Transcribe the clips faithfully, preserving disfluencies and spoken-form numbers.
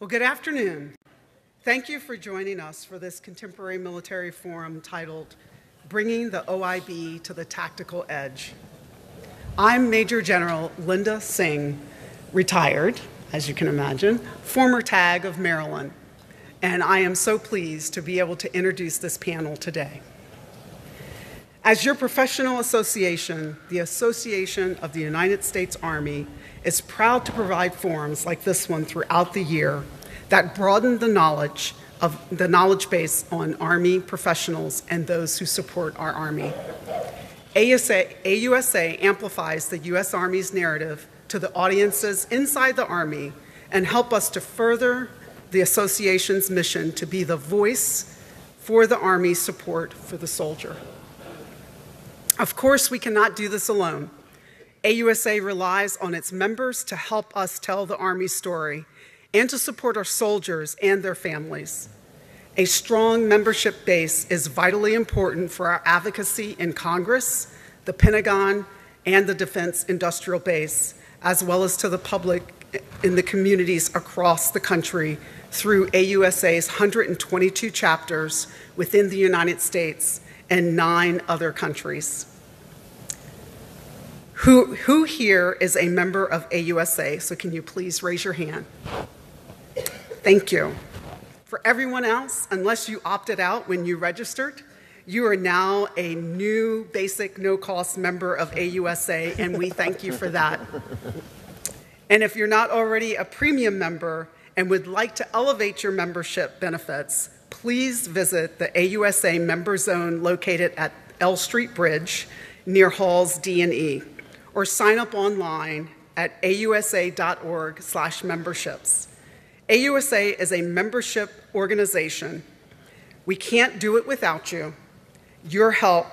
Well, good afternoon. Thank you for joining us for this contemporary military forum titled Bringing the O I B to the Tactical Edge. I'm Major General Linda Singh, retired, as you can imagine, former T A G of Maryland, and I am so pleased to be able to introduce this panel today. As your professional association, the Association of the United States Army is proud to provide forums like this one throughout the year that broaden the knowledge of the knowledge base on Army professionals and those who support our Army. A U S A, A U S A amplifies the U S Army's narrative to the audiences inside the Army and help us to further the association's mission to be the voice for the Army's support for the soldier. Of course, we cannot do this alone. A U S A relies on its members to help us tell the Army's story and to support our soldiers and their families. A strong membership base is vitally important for our advocacy in Congress, the Pentagon, and the defense industrial base, as well as to the public in the communities across the country through A U S A's one hundred twenty-two chapters within the United States and nine other countries. Who, who here is a member of A U S A? So can you please raise your hand? Thank you. For everyone else, unless you opted out when you registered, you are now a new basic no-cost member of A U S A, and we thank you for that. And if you're not already a premium member and would like to elevate your membership benefits, please visit the A U S A Member Zone located at L Street Bridge near Halls D and E, or sign up online at A U S A dot org slash memberships. A U S A is a membership organization. We can't do it without you. Your help,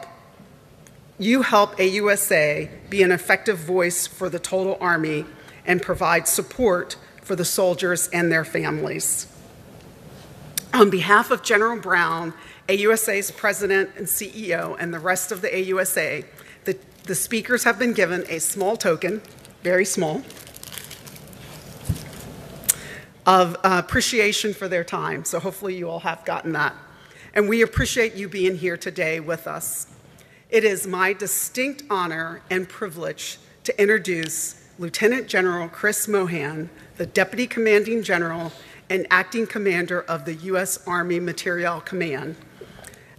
you help A U S A be an effective voice for the total Army and provide support for the soldiers and their families. On behalf of General Brown, A U S A's president and C E O, and the rest of the A U S A, the, the speakers have been given a small token, very small, of uh, appreciation for their time. So hopefully you all have gotten that. And we appreciate you being here today with us. It is my distinct honor and privilege to introduce Lieutenant General Chris Mohan, the Deputy Commanding General and Acting Commander of the U S Army Materiel Command.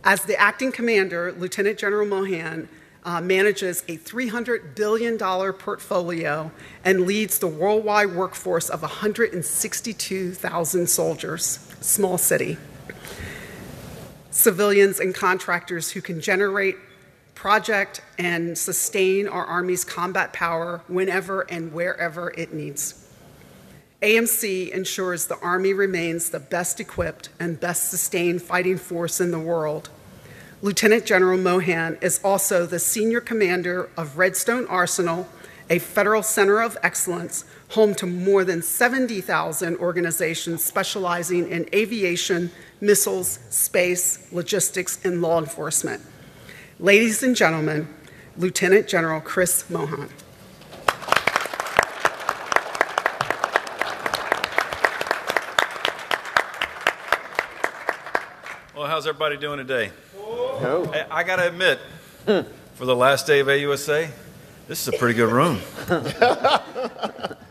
As the Acting Commander, Lieutenant General Mohan uh, manages a three hundred billion dollar portfolio and leads the worldwide workforce of one hundred sixty-two thousand soldiers, small city, civilians and contractors who can generate, project, and sustain our Army's combat power whenever and wherever it needs. A M C ensures the Army remains the best equipped and best sustained fighting force in the world. Lieutenant General Mohan is also the senior commander of Redstone Arsenal, a federal center of excellence, home to more than seventy thousand organizations specializing in aviation, missiles, space, logistics, and law enforcement. Ladies and gentlemen, Lieutenant General Chris Mohan. Well, how's everybody doing today? Oh. I, I got to admit, for the last day of A U S A, this is a pretty good room.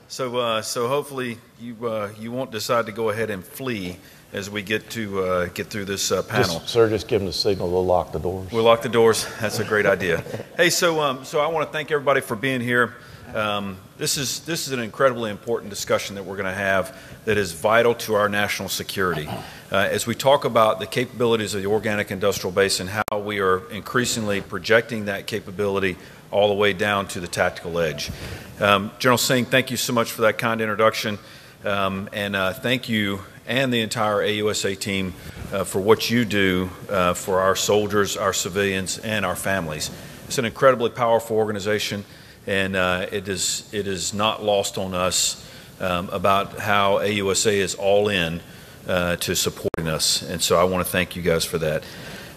so, uh, so hopefully you uh, you won't decide to go ahead and flee as we get to uh, get through this uh, panel. Just, sir, just give them the signal. We'll lock the doors. We'll lock the doors. That's a great idea. Hey, so um, so I want to thank everybody for being here. Um, this is this is an incredibly important discussion that we're going to have that is vital to our national security. Uh, as we talk about the capabilities of the organic industrial base and how we are increasingly projecting that capability all the way down to the tactical edge. Um, General Singh, thank you so much for that kind introduction, um, and uh, thank you and the entire A U S A team uh, for what you do uh, for our soldiers, our civilians, and our families. It's an incredibly powerful organization. And uh, it is it is not lost on us um, about how A U S A is all in uh, to supporting us. And so I want to thank you guys for that.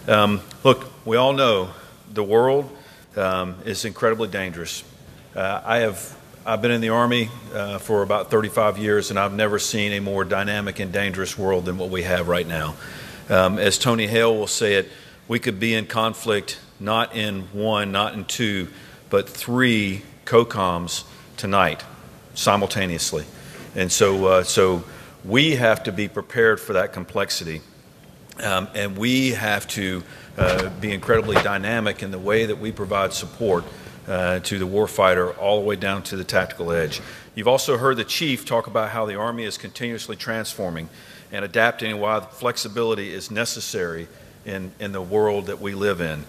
Um, look, we all know the world um, is incredibly dangerous. Uh, I have I've been in the Army uh, for about thirty-five years, and I've never seen a more dynamic and dangerous world than what we have right now. Um, as Tony Hale will say it, we could be in conflict not in one, not in two, but three COCOMs tonight simultaneously. And so, uh, so we have to be prepared for that complexity. Um, and we have to uh, be incredibly dynamic in the way that we provide support Uh, to the warfighter all the way down to the tactical edge. You've also heard the Chief talk about how the Army is continuously transforming and adapting and why flexibility is necessary in, in the world that we live in.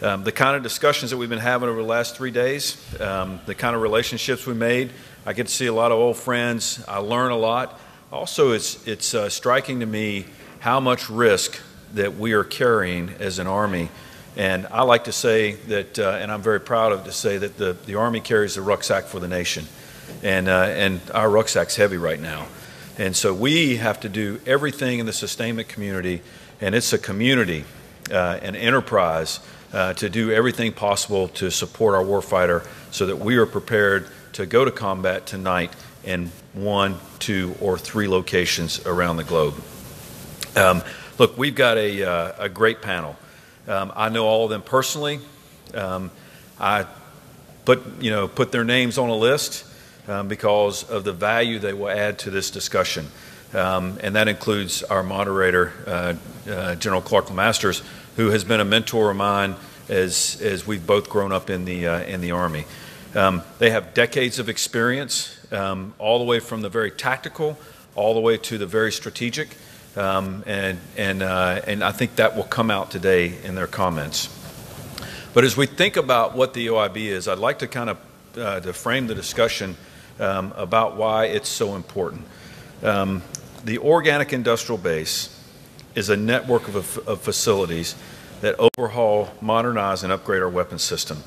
Um, the kind of discussions that we've been having over the last three days, um, the kind of relationships we made, I get to see a lot of old friends, I learn a lot. Also, it's, it's uh, striking to me how much risk that we are carrying as an Army. And I like to say that, uh, and I'm very proud of to say that the, the Army carries the rucksack for the nation. And, uh, and our rucksack's heavy right now. And so we have to do everything in the sustainment community, and it's a community, uh, an enterprise, uh, to do everything possible to support our warfighter so that we are prepared to go to combat tonight in one, two, or three locations around the globe. Um, look, we've got a, uh, a great panel. Um, I know all of them personally. Um, I put, you know, put their names on a list um, because of the value they will add to this discussion. Um, and that includes our moderator, uh, uh, General Clark LeMasters, who has been a mentor of mine as, as we've both grown up in the, uh, in the Army. Um, they have decades of experience, um, all the way from the very tactical, all the way to the very strategic. Um, and, and, uh, and I think that will come out today in their comments. But as we think about what the O I B is, I'd like to kind of uh, to frame the discussion um, about why it's so important. Um, the organic industrial base is a network of, of facilities that overhaul, modernize, and upgrade our weapons system.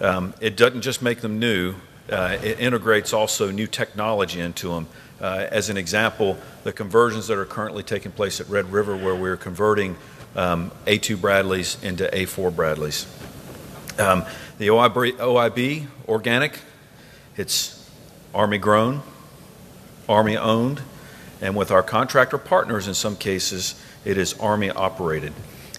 Um, it doesn't just make them new, uh, it integrates also new technology into them. Uh, as an example, the conversions that are currently taking place at Red River, where we're converting um, A two Bradleys into A four Bradleys. Um, the O I B, O I B, organic, it's Army grown, Army owned, and with our contractor partners in some cases, it is Army operated.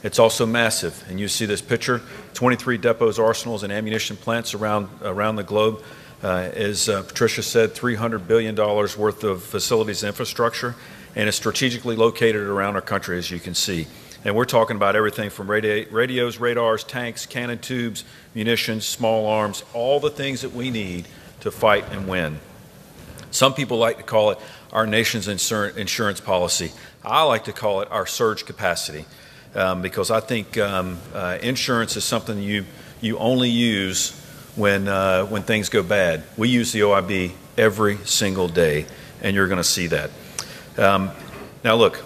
It's also massive, and you see this picture, twenty-three depots, arsenals, and ammunition plants around, around the globe. Uh, as uh, Patricia said, three hundred billion dollars worth of facilities and infrastructure, and it's strategically located around our country, as you can see. And we're talking about everything from radi radios, radars, tanks, cannon tubes, munitions, small arms, all the things that we need to fight and win. Some people like to call it our nation's insur insurance policy. I like to call it our surge capacity, um, because I think um, uh, insurance is something you, you only use when, uh, when things go bad. We use the O I B every single day, and you're going to see that. Um, now look,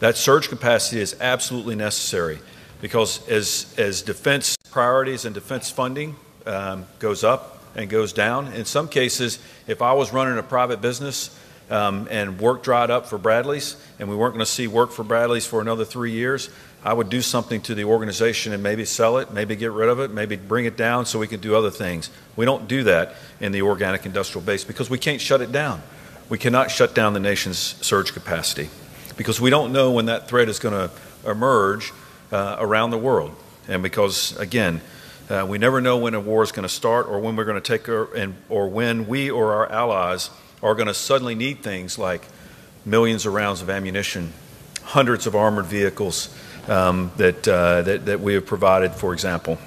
that surge capacity is absolutely necessary because as, as defense priorities and defense funding um, goes up and goes down, in some cases, if I was running a private business um, and work dried up for Bradleys, and we weren't going to see work for Bradleys for another three years, I would do something to the organization and maybe sell it, maybe get rid of it, maybe bring it down so we can do other things. We don't do that in the organic industrial base because we can't shut it down. We cannot shut down the nation's surge capacity because we don't know when that threat is going to emerge uh, around the world. And because, again, uh, we never know when a war is going to start or when we're going to take our, and, or when we or our allies are going to suddenly need things like millions of rounds of ammunition, hundreds of armored vehicles, Um, that, uh, that, that we have provided, for example.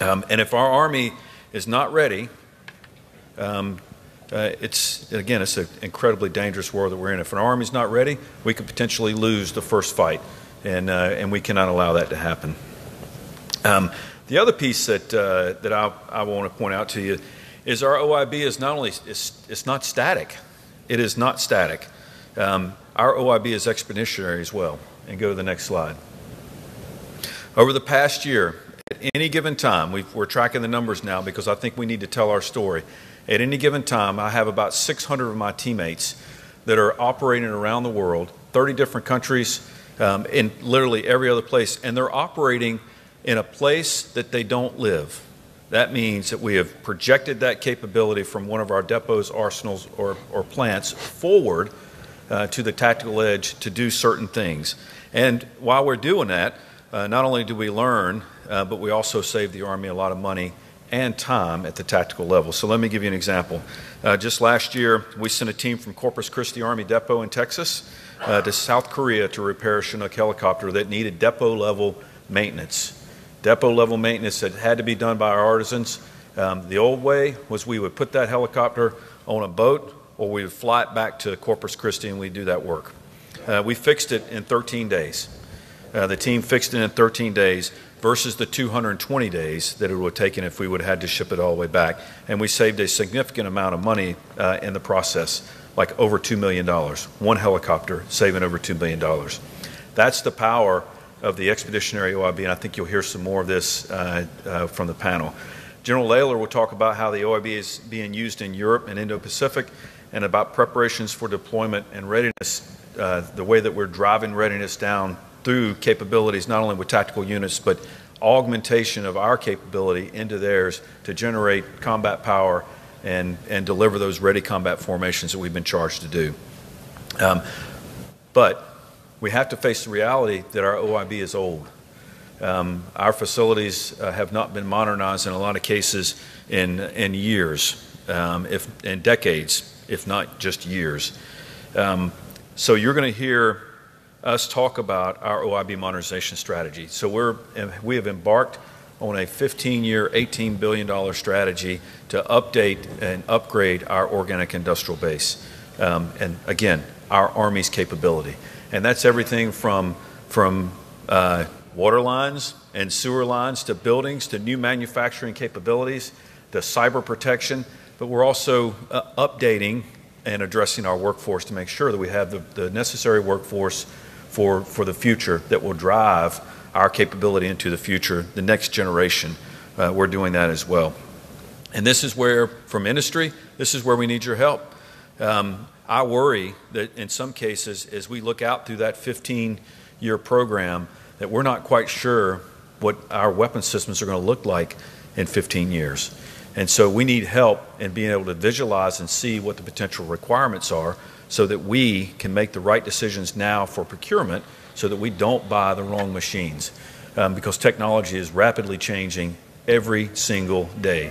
Um, and if our Army is not ready, um, uh, it's, again, it's an incredibly dangerous war that we're in. If an Army's not ready, we could potentially lose the first fight, and, uh, and we cannot allow that to happen. Um, the other piece that, uh, that I, I want to point out to you is our O I B is not only, it's, it's not static. It is not static. Um, our O I B is expeditionary as well. And go to the next slide. Over the past year, at any given time, we've, we're tracking the numbers now because I think we need to tell our story. At any given time, I have about six hundred of my teammates that are operating around the world, thirty different countries, um, in literally every other place, and they're operating in a place that they don't live. That means that we have projected that capability from one of our depots, arsenals, or, or plants forward uh, to the tactical edge to do certain things. And while we're doing that, uh, not only do we learn, uh, but we also save the Army a lot of money and time at the tactical level. So let me give you an example. Uh, just last year, we sent a team from Corpus Christi Army Depot in Texas uh, to South Korea to repair a Chinook helicopter that needed depot-level maintenance. Depot-level maintenance that had to be done by our artisans. Um, the old way was we would put that helicopter on a boat, or we would fly it back to Corpus Christi and we'd do that work. Uh, we fixed it in thirteen days. Uh, the team fixed it in thirteen days. Versus the two hundred twenty days that it would have taken if we would have had to ship it all the way back. And we saved a significant amount of money uh, in the process, like over two million dollars. One helicopter saving over two million dollars. That's the power of the Expeditionary O I B, and I think you'll hear some more of this uh, uh, from the panel. General Laylor will talk about how the O I B is being used in Europe and Indo-Pacific, and about preparations for deployment and readiness, uh, the way that we're driving readiness down through capabilities, not only with tactical units, but augmentation of our capability into theirs to generate combat power and, and deliver those ready combat formations that we've been charged to do. Um, but we have to face the reality that our O I B is old. Um, our facilities uh, have not been modernized in a lot of cases in, in years, um, if, in decades, if not just years. Um, so you're going to hear us talk about our O I B modernization strategy. So we're, we have embarked on a fifteen-year, eighteen billion dollar strategy to update and upgrade our organic industrial base. Um, and again, our Army's capability. And that's everything from, from uh, water lines and sewer lines to buildings to new manufacturing capabilities to cyber protection. But we're also uh, updating and addressing our workforce to make sure that we have the, the necessary workforce For, for the future that will drive our capability into the future, the next generation. Uh, we're doing that as well. And this is where, from industry, this is where we need your help. Um, I worry that in some cases, as we look out through that fifteen-year program, that we're not quite sure what our weapon systems are going to look like in fifteen years. And so we need help in being able to visualize and see what the potential requirements are, so that we can make the right decisions now for procurement, so that we don't buy the wrong machines, um, because technology is rapidly changing every single day.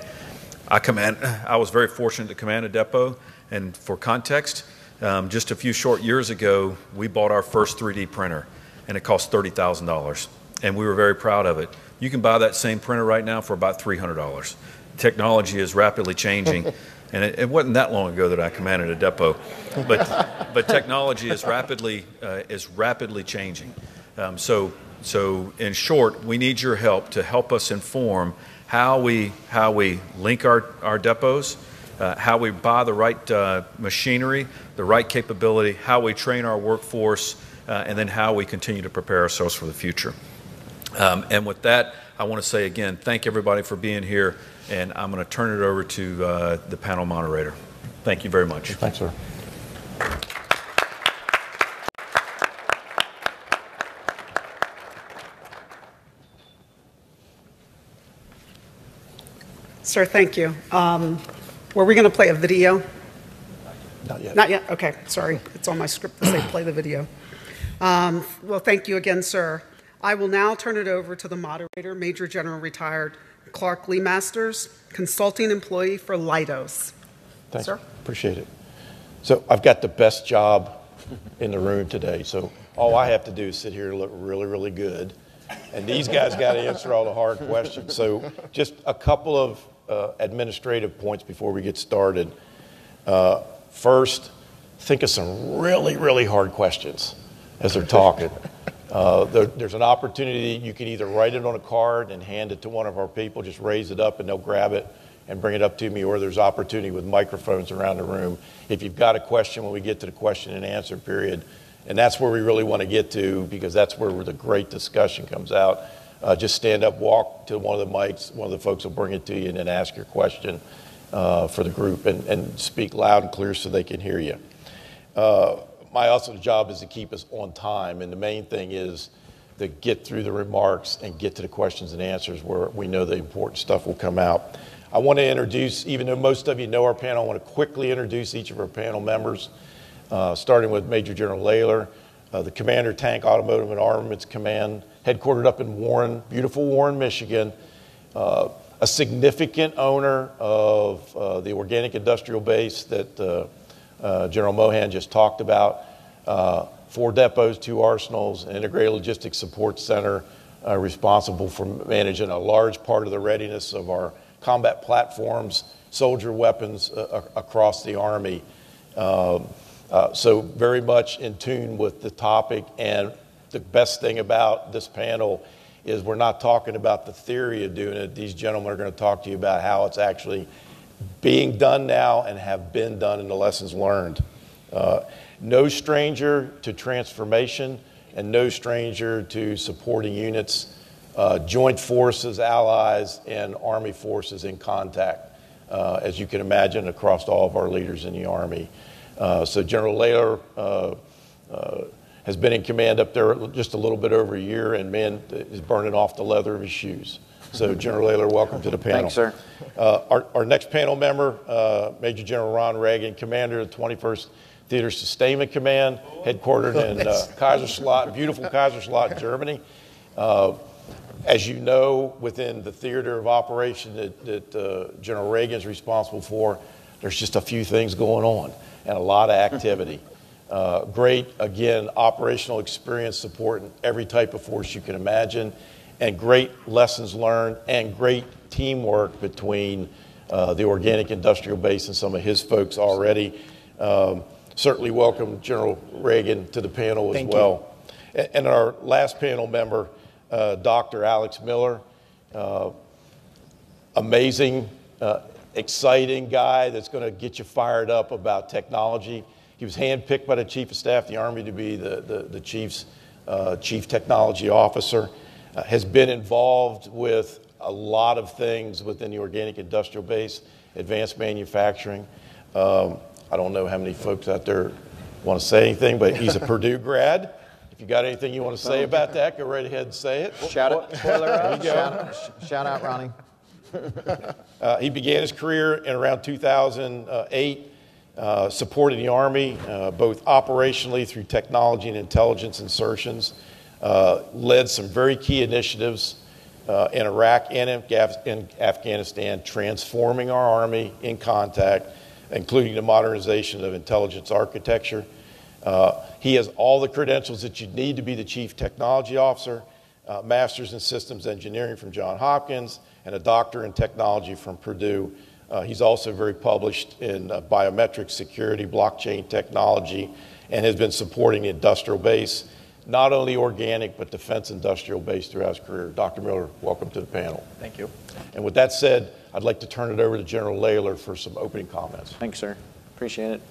I, command, I was very fortunate to command a depot, and for context, um, just a few short years ago, we bought our first three D printer, and it cost thirty thousand dollars, and we were very proud of it. You can buy that same printer right now for about three hundred dollars. Technology is rapidly changing. And it, it wasn't that long ago that I commanded a depot, but but technology is rapidly uh, is rapidly changing. Um, so so in short, we need your help to help us inform how we how we link our our depots, uh, how we buy the right uh, machinery, the right capability, how we train our workforce, uh, and then how we continue to prepare ourselves for the future. Um, and with that, I want to say again, thank everybody for being here. And I'm going to turn it over to uh, the panel moderator. Thank you very much. Thanks, sir. Sir, thank you. Um, were we going to play a video? Not yet. Not yet? OK, sorry. It's on my script to say play the video. Um, well, thank you again, sir. I will now turn it over to the moderator, Major General Retired Clark Lee Masters, consulting employee for Leidos. Thanks, sir. Appreciate it. So I've got the best job in the room today. So all I have to do is sit here and look really, really good. And these guys got to answer all the hard questions. So just a couple of uh, administrative points before we get started. Uh, first, think of some really, really hard questions as they're talking. Uh, there, there's an opportunity. You can either write it on a card and hand it to one of our people, just raise it up and they'll grab it and bring it up to me, or there's opportunity with microphones around the room. If you've got a question when we get to the question and answer period, and that's where we really want to get to, because that's where the great discussion comes out, uh, just stand up, walk to one of the mics, one of the folks will bring it to you, and then ask your question uh, for the group, and, and speak loud and clear so they can hear you. Uh, My also job is to keep us on time, and the main thing is the get through the remarks and get to the questions and answers where we know the important stuff will come out. I want to introduce, even though most of you know our panel, I want to quickly introduce each of our panel members, uh, starting with Major General Laylor, uh, the Commander, Tank Automotive and Armaments Command, headquartered up in Warren, beautiful Warren, Michigan, uh, a significant owner of uh, the organic industrial base that uh, uh, General Mohan just talked about, uh, four depots, two arsenals, an integrated logistics support center uh, responsible for managing a large part of the readiness of our combat platforms, soldier weapons uh, across the Army. Um, uh, so very much in tune with the topic. And the best thing about this panel is we're not talking about the theory of doing it. These gentlemen are going to talk to you about how it's actually being done now and have been done and the lessons learned. Uh, No stranger to transformation and no stranger to supporting units, uh, joint forces, allies, and Army forces in contact, uh, as you can imagine, across all of our leaders in the Army. Uh, so General Laylor uh, uh, has been in command up there just a little bit over a year, and man is burning off the leather of his shoes. So General Laylor, welcome to the panel. Thanks, sir. Uh, our, our next panel member, uh, Major General Ron Reagan, Commander of the twenty-first Theater Sustainment Command, headquartered in uh, Kaiserslautern, beautiful Kaiserslautern, Germany. Uh, as you know, within the theater of operation that, that uh, General Reagan is responsible for, there's just a few things going on and a lot of activity. Uh, great, again, operational experience supporting every type of force you can imagine, and great lessons learned and great teamwork between uh, the organic industrial base and some of his folks already. Um, Certainly welcome General Reagan to the panel as Thank well. You. And our last panel member, uh, Doctor Alex Miller, uh, amazing, uh, exciting guy that's going to get you fired up about technology. He was handpicked by the Chief of Staff of the Army to be the, the, the Chief's uh, Chief Technology Officer, uh, has been involved with a lot of things within the organic industrial base, advanced manufacturing. Um, I don't know how many folks out there want to say anything, but he's a Purdue grad. If you got anything you want to say about that, go right ahead and say it. Shout out, out. Shout, shout out, Ronnie. Uh, he began his career in around two thousand eight, uh, supporting the Army, uh, both operationally through technology and intelligence insertions, uh, led some very key initiatives uh, in Iraq and in, Af- in Afghanistan, transforming our Army in contact, including the modernization of intelligence architecture. Uh, he has all the credentials that you need to be the Chief Technology Officer, uh, master's in systems engineering from Johns Hopkins, and a doctor in technology from Purdue. Uh, he's also very published in uh, biometric security, blockchain technology, and has been supporting the industrial base, not only organic, but defense industrial base throughout his career. Doctor Miller, welcome to the panel. Thank you. And with that said, I'd like to turn it over to General Laylor for some opening comments. Thanks, sir. Appreciate it.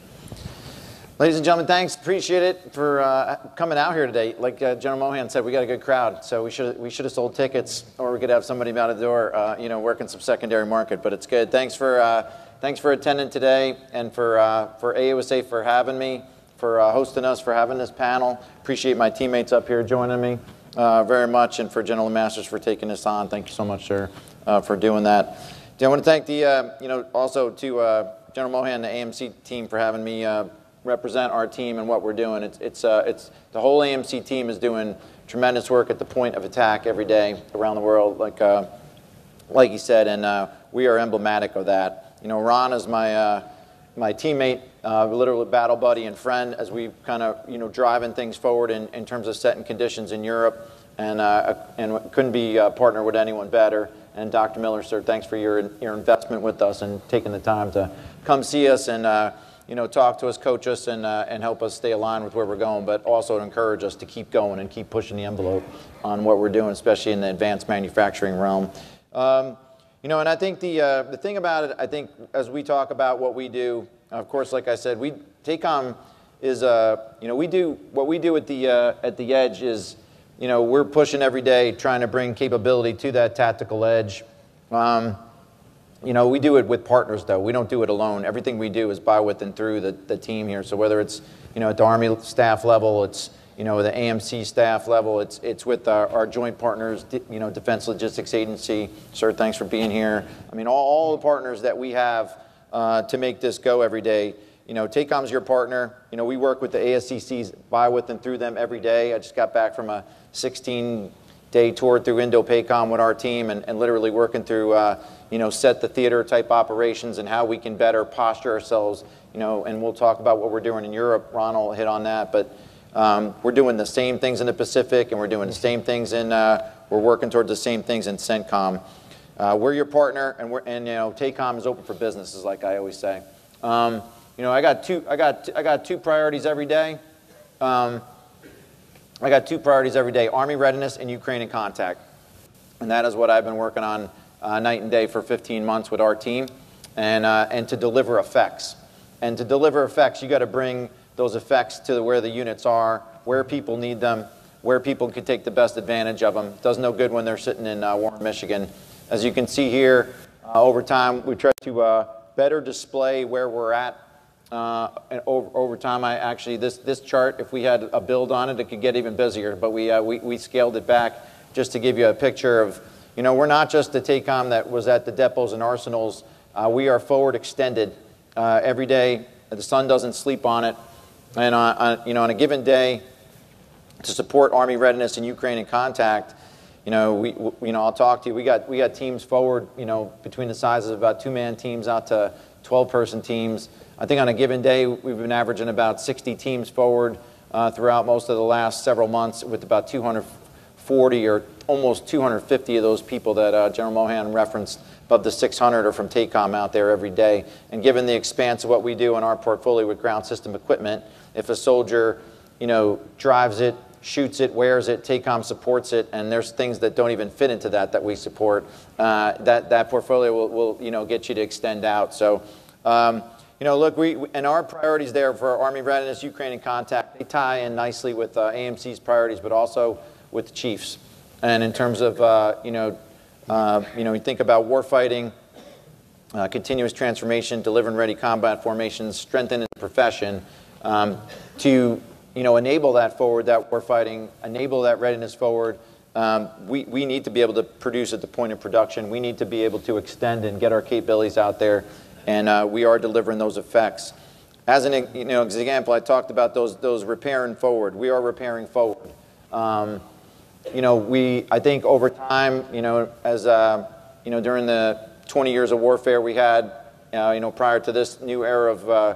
Ladies and gentlemen, thanks. Appreciate it for uh, coming out here today. Like uh, General Mohan said, we got a good crowd, so we should we should have sold tickets, or we could have somebody out of the door, uh, you know, working some secondary market. But it's good. Thanks for uh, thanks for attending today, and for uh, for A U S A for having me, for uh, hosting us, for having this panel. Appreciate my teammates up here joining me uh, very much, and for General Masters for taking this on. Thank you so much, sir, uh, for doing that. I want to thank the, uh, you know, also to uh, General Mohan and the A M C team for having me uh, represent our team and what we're doing. It's, it's, uh, it's the whole A M C team is doing tremendous work at the point of attack every day around the world, like, uh, like he said, and uh, we are emblematic of that. You know, Ron is my, uh, my teammate, uh, literally battle buddy and friend as we kind of, you know, driving things forward in, in terms of setting conditions in Europe, and uh, and couldn't be uh, partnered with anyone better. And Doctor Miller, sir, thanks for your your investment with us and taking the time to come see us and uh, you know talk to us, coach us, and uh, and help us stay aligned with where we're going, but also encourage us to keep going and keep pushing the envelope on what we're doing, especially in the advanced manufacturing realm. Um, you know, and I think the uh, the thing about it, I think as we talk about what we do, of course, like I said, we TACOM is uh, you know we do what we do at the uh, at the edge is. You know, we're pushing every day, trying to bring capability to that tactical edge. Um, you know, we do it with partners, though. We don't do it alone. Everything we do is by, with, and through the, the team here. So whether it's, you know, at the Army staff level, it's, you know, the A M C staff level. It's, it's with our, our joint partners, you know, Defense Logistics Agency. Sir, thanks for being here. I mean, all, all the partners that we have uh, to make this go every day. You know, TACOM's your partner. You know, we work with the A S C Cs, by, with, and through them every day. I just got back from a sixteen day tour through INDOPACOM with our team, and, and literally working through, uh, you know, set the theater type operations and how we can better posture ourselves, you know, and we'll talk about what we're doing in Europe. Ron will hit on that, but um, we're doing the same things in the Pacific, and we're doing the same things in, uh, we're working towards the same things in CENTCOM. Uh, we're your partner, and, we're, and, you know, TACOM is open for business, is like I always say. Um, you know, I got two, I got, I got two priorities every day. Um, I got two priorities every day, Army readiness and Ukraine in contact. And that is what I've been working on uh, night and day for fifteen months with our team. And, uh, and to deliver effects. And to deliver effects, you got to bring those effects to where the units are, where people need them, where people can take the best advantage of them. It does no good when they're sitting in uh, Warren, Michigan. As you can see here, uh, over time, we try to uh, better display where we're at. Uh, and over, over time, I actually, this, this chart, if we had a build on it, it could get even busier, but we, uh, we, we scaled it back just to give you a picture of, you know, we're not just the TACOM that was at the depots and arsenals. Uh, we are forward extended uh, every day. The sun doesn't sleep on it. And, on, on, you know, on a given day, to support Army readiness in Ukraine in contact, you know, we, we, you know, I'll talk to you. We got, we got teams forward, you know, between the sizes of about two-man teams out to twelve person teams. I think on a given day, we've been averaging about sixty teams forward uh, throughout most of the last several months, with about two hundred forty or almost two hundred fifty of those people that uh, General Mohan referenced, above the six hundred, are from TACOM out there every day. And given the expanse of what we do in our portfolio with ground system equipment, if a soldier, you know, drives it, shoots it, wears it, TACOM supports it, and there's things that don't even fit into that that we support, uh, that, that portfolio will, will, you know, get you to extend out. So. Um, You know, look, we, and our priorities there for Army readiness, Ukraine in contact, they tie in nicely with uh, A M C's priorities, but also with the Chiefs. And in terms of, uh, you know, uh, you know, we think about warfighting, uh, continuous transformation, delivering ready combat formations, strengthening the profession um, to, you know, enable that forward, that warfighting, enable that readiness forward. Um, we, we need to be able to produce at the point of production. We need to be able to extend and get our capabilities out there. And uh, we are delivering those effects. As an you know, example, I talked about those, those repairing forward. We are repairing forward. Um, you know, we, I think over time, you know, as, uh, you know, during the twenty years of warfare we had, uh, you know, prior to this new era of, uh,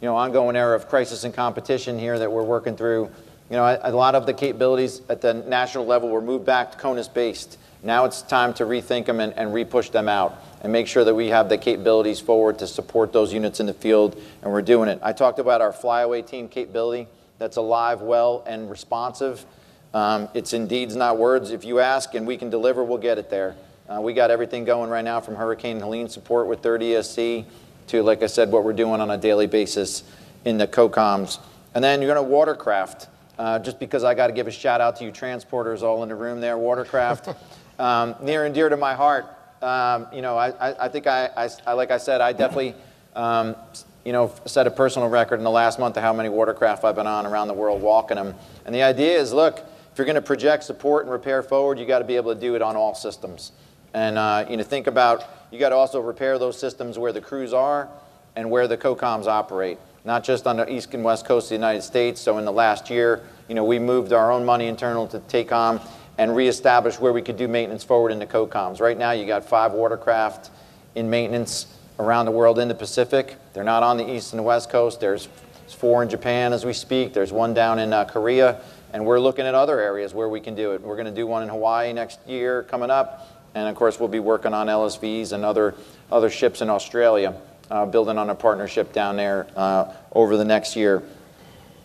you know, ongoing era of crisis and competition here that we're working through, you know, a, a lot of the capabilities at the national level were moved back to CONUS-based. Now it's time to rethink them and, and re-push them out, and make sure that we have the capabilities forward to support those units in the field, and we're doing it. I talked about our flyaway team capability that's alive, well, and responsive. Um, it's in deeds, not words. If you ask and we can deliver, we'll get it there. Uh, we got everything going right now, from Hurricane Helene support with third E S C to, like I said, what we're doing on a daily basis in the COCOMs. And then you're going to watercraft, uh, just because I got to give a shout out to you transporters all in the room there, watercraft, um, near and dear to my heart. Um, you know, I, I, I think I, I, like I said, I definitely, um, you know, set a personal record in the last month of how many watercraft I've been on around the world walking them. And the idea is, look, if you're going to project support and repair forward, you got to be able to do it on all systems. And, uh, you know, think about, you got to also repair those systems where the crews are and where the COCOMs operate, not just on the east and west coast of the United States. So in the last year, you know, we moved our own money internal to TACOM and reestablish where we could do maintenance forward in the COCOMs. Right now, you got five watercraft in maintenance around the world in the Pacific. They're not on the east and the west coast. There's four in Japan as we speak. There's one down in uh, Korea. And we're looking at other areas where we can do it. We're going to do one in Hawaii next year coming up. And, of course, we'll be working on L S Vs and other, other ships in Australia, uh, building on a partnership down there uh, over the next year.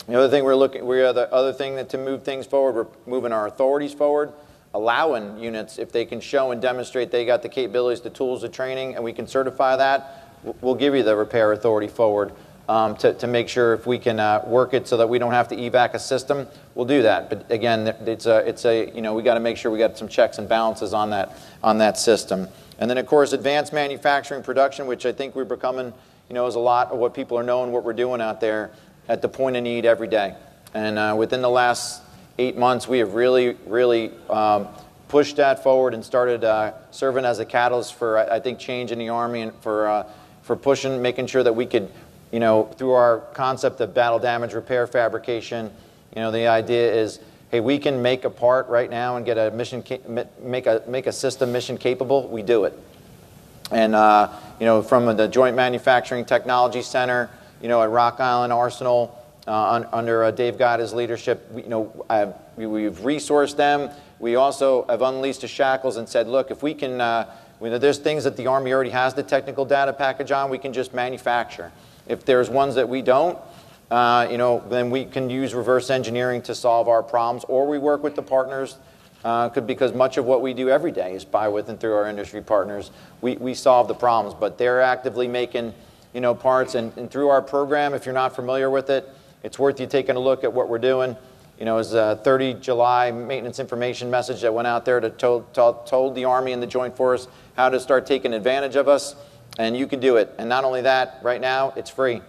The other thing we're looking, we are the other thing that to move things forward, we're moving our authorities forward, allowing units, if they can show and demonstrate they got the capabilities, the tools, the training, and we can certify that, we'll give you the repair authority forward um, to, to make sure if we can uh, work it so that we don't have to evac a system, we'll do that. But again, it's a, it's a you know, we got to make sure we got some checks and balances on that, on that system. And then, of course, advanced manufacturing production, which I think we're becoming, you know, is a lot of what people are knowing what we're doing out there at the point of need every day. And uh, within the last eight months, we have really, really um, pushed that forward and started uh, serving as a catalyst for, I, I think, change in the Army, and for, uh, for pushing, making sure that we could, you know, through our concept of battle damage repair fabrication, you know, the idea is, hey, we can make a part right now and get a mission, make a make a system mission capable. We do it, and uh, you know, from the Joint Manufacturing Technology Center, you know, at Rock Island Arsenal, uh, on, under uh, Dave Goddard's leadership, we, you know, I, we, we've resourced them. We also have unleashed the shackles and said, look, if we can, uh, we know there's things that the Army already has the technical data package on, we can just manufacture. If there's ones that we don't, Uh, you know, then we can use reverse engineering to solve our problems, or we work with the partners, uh, could, because much of what we do every day is by, with, and through our industry partners. We, we solve the problems, but they're actively making, you know, parts, and, and through our program, if you're not familiar with it, it's worth you taking a look at what we're doing. You know, it was a thirty July maintenance information message that went out there that told, told, told the Army and the Joint Force how to start taking advantage of us, and you can do it. And not only that, right now, it's free.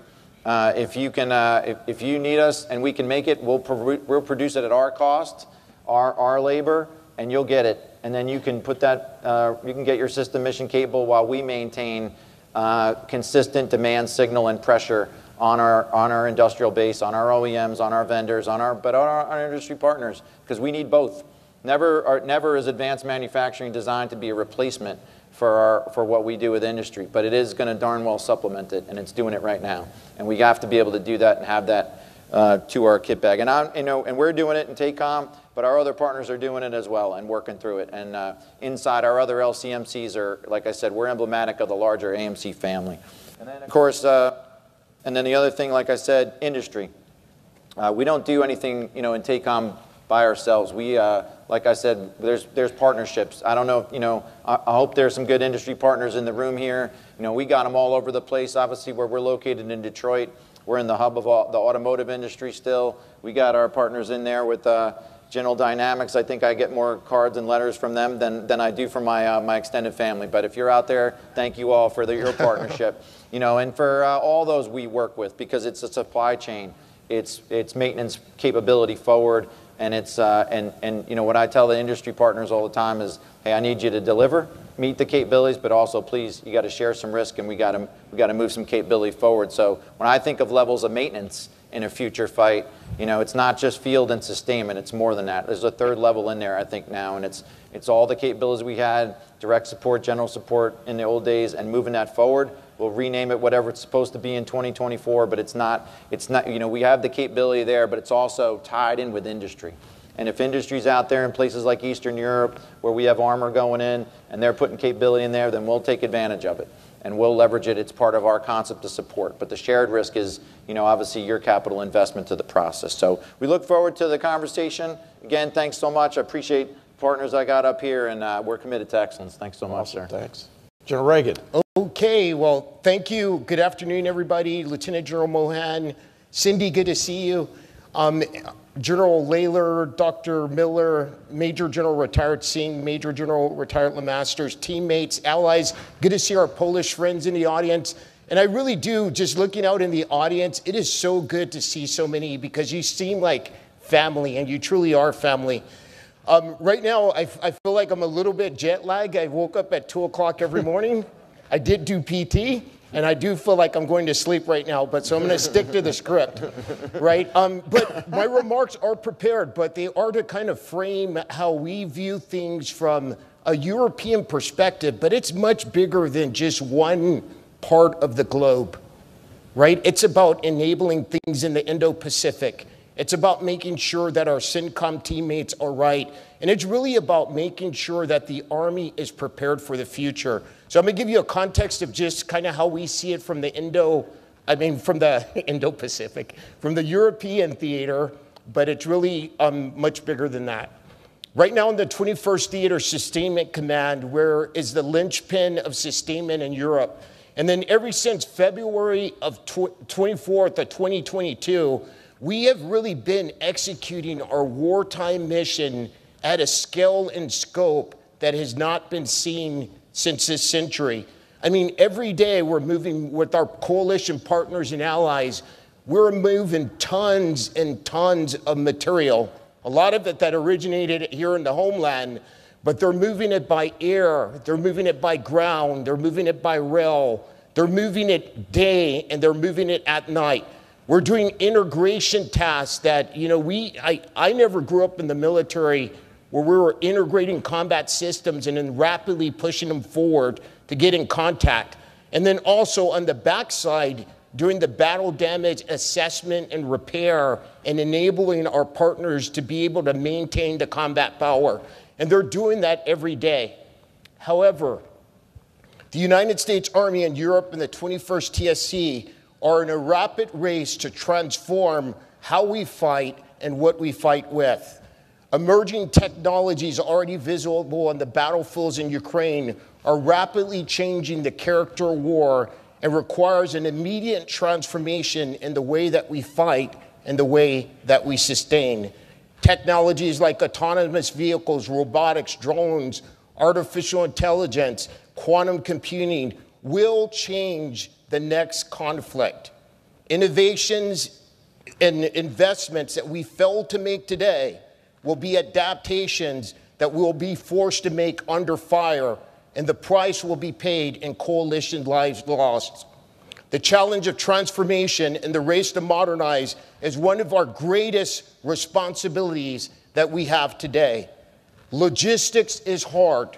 Uh, if you can, uh, if, if you need us and we can make it, we'll, pro we'll produce it at our cost, our, our labor, and you'll get it. And then you can put that, uh, you can get your system mission capable while we maintain uh, consistent demand signal and pressure on our on our industrial base, on our O E Ms, on our vendors, on our but on our, our industry partners, because we need both. Never, our, never is advanced manufacturing designed to be a replacement for, our, for what we do with industry, but it is going to darn well supplement it, and it's doing it right now. And we have to be able to do that and have that uh, to our kit bag. And I'm, you know, and we're doing it in TACOM, but our other partners are doing it as well and working through it. And uh, inside, our other L C M Cs are, like I said, we're emblematic of the larger A M C family. And then, of course, uh, and then the other thing, like I said, industry. Uh, we don't do anything, you know, in TACOM by ourselves. We, uh, like I said, there's there's partnerships. I don't know, you know, I, I hope there's some good industry partners in the room here. You know, we got them all over the place. Obviously, where we're located in Detroit, we're in the hub of all, the automotive industry still. We got our partners in there with uh, General Dynamics. I think I get more cards and letters from them than than I do from my uh, my extended family. But if you're out there, thank you all for the, your partnership. You know, and for uh, all those we work with, because it's a supply chain. It's it's maintenance capability forward. And it's uh, and and you know what I tell the industry partners all the time is, hey, I need you to deliver, meet the capabilities, but also please, you got to share some risk, and we got to we got to move some capability forward. So when I think of levels of maintenance in a future fight, you know, it's not just field and sustainment; it's more than that. There's a third level in there, I think, now, and it's it's all the capabilities we had, direct support, general support in the old days, and moving that forward. We'll rename it whatever it's supposed to be in twenty twenty-four, but it's not, it's not, you know, we have the capability there, but it's also tied in with industry. And if industry's out there in places like Eastern Europe, where we have armor going in, and they're putting capability in there, then we'll take advantage of it. And we'll leverage it. It's part of our concept of support. But the shared risk is, you know, obviously your capital investment to the process. So we look forward to the conversation. Again, thanks so much. I appreciate partners I got up here, and uh, we're committed to excellence. Thanks so much, sir. Thanks. General Reagan. Okay, well, thank you. Good afternoon, everybody. Lieutenant General Mohan, Cindy, good to see you. Um, General Lalor, Doctor Miller, Major General Retired Singh, Major General Retired LeMasters, teammates, allies, good to see our Polish friends in the audience. And I really do, just looking out in the audience, it is so good to see so many, because you seem like family, and you truly are family. Um, right now, I, I feel like I'm a little bit jet lagged. I woke up at two o'clock every morning. I did do P T, and I do feel like I'm going to sleep right now, but so I'm gonna stick to the script, right? Um, but my remarks are prepared, but they are to kind of frame how we view things from a European perspective, but it's much bigger than just one part of the globe, right? It's about enabling things in the Indo-Pacific. It's about making sure that our CENTCOM teammates are right. And it's really about making sure that the Army is prepared for the future. So I'm gonna give you a context of just kind of how we see it from the Indo, I mean, from the Indo-Pacific, from the European theater, but it's really um, much bigger than that. Right now in the twenty-first Theater Sustainment Command, where is the linchpin of sustainment in Europe. And then ever since February of twenty-fourth of twenty twenty-two, we have really been executing our wartime mission at a scale and scope that has not been seen since this century. I mean, every day we're moving with our coalition partners and allies We're moving tons and tons of material, a lot of it that originated here in the homeland, but they're moving it by air, they're moving it by ground, they're moving it by rail, they're moving it day, and they're moving it at night. We're doing integration tasks that, you know, we, I, I never grew up in the military where we were integrating combat systems and then rapidly pushing them forward to get in contact. And then also on the backside, doing the battle damage assessment and repair and enabling our partners to be able to maintain the combat power. And they're doing that every day. However, the United States Army and Europe and the twenty-first T S C are in a rapid race to transform how we fight and what we fight with. Emerging technologies already visible on the battlefields in Ukraine are rapidly changing the character of war and requires an immediate transformation in the way that we fight and the way that we sustain. Technologies like autonomous vehicles, robotics, drones, artificial intelligence, quantum computing will change the next conflict. Innovations and investments that we fail to make today will be adaptations that we'll be forced to make under fire, and the price will be paid in coalition lives lost. The challenge of transformation and the race to modernize is one of our greatest responsibilities that we have today. Logistics is hard,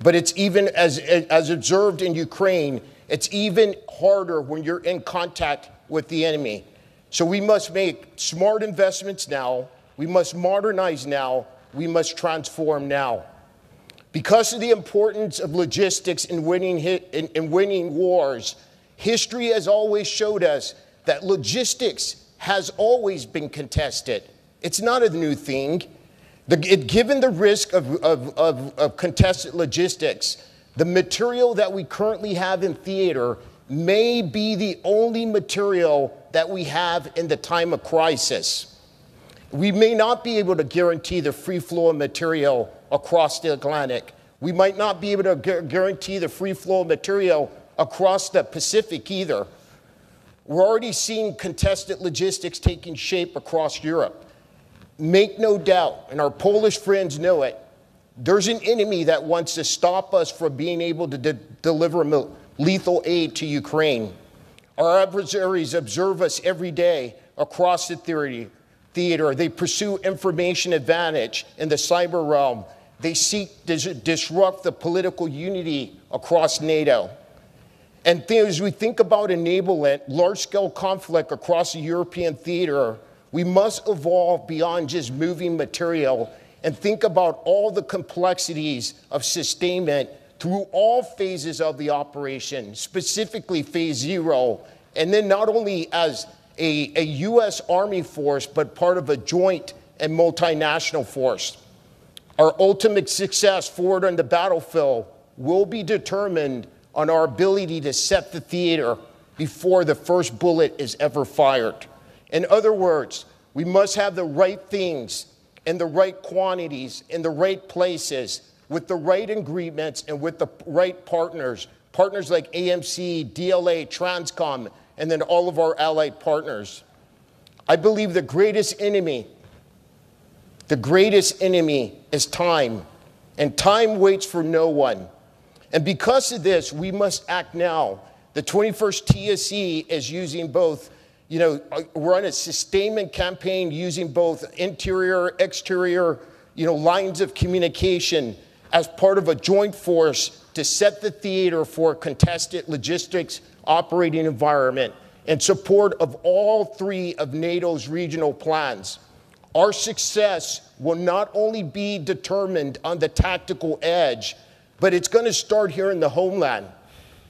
but it's even, as, as observed in Ukraine, it's even harder when you're in contact with the enemy. So we must make smart investments now, we must modernize now, we must transform now. Because of the importance of logistics in winning, in, in winning wars, history has always showed us that logistics has always been contested. It's not a new thing. The, it, given the risk of, of, of, of contested logistics, the material that we currently have in theater may be the only material that we have in the time of crisis. We may not be able to guarantee the free flow of material across the Atlantic. We might not be able to gu- guarantee the free flow of material across the Pacific either. We're already seeing contested logistics taking shape across Europe. Make no doubt, and our Polish friends know it, there's an enemy that wants to stop us from being able to de- deliver lethal aid to Ukraine. Our adversaries observe us every day across the theory. Theater. They pursue information advantage in the cyber realm. They seek to disrupt the political unity across NATO. And as we think about enablement, large-scale conflict across the European theater, we must evolve beyond just moving material and think about all the complexities of sustainment through all phases of the operation, specifically phase zero, and then not only as A, a U S Army force, but part of a joint and multinational force. Our ultimate success forward on the battlefield will be determined on our ability to set the theater before the first bullet is ever fired. In other words, we must have the right things in the right quantities, in the right places, with the right agreements and with the right partners, partners like A M C, D L A, Transcom, and then all of our allied partners. I believe the greatest enemy, the greatest enemy is time, and time waits for no one. And because of this, we must act now. The twenty-first T S C is using both, you know, we're on a sustainment campaign using both interior, exterior, you know, lines of communication as part of a joint force to set the theater for contested logistics operating environment in support of all three of NATO's regional plans. Our success will not only be determined on the tactical edge, but it's going to start here in the homeland.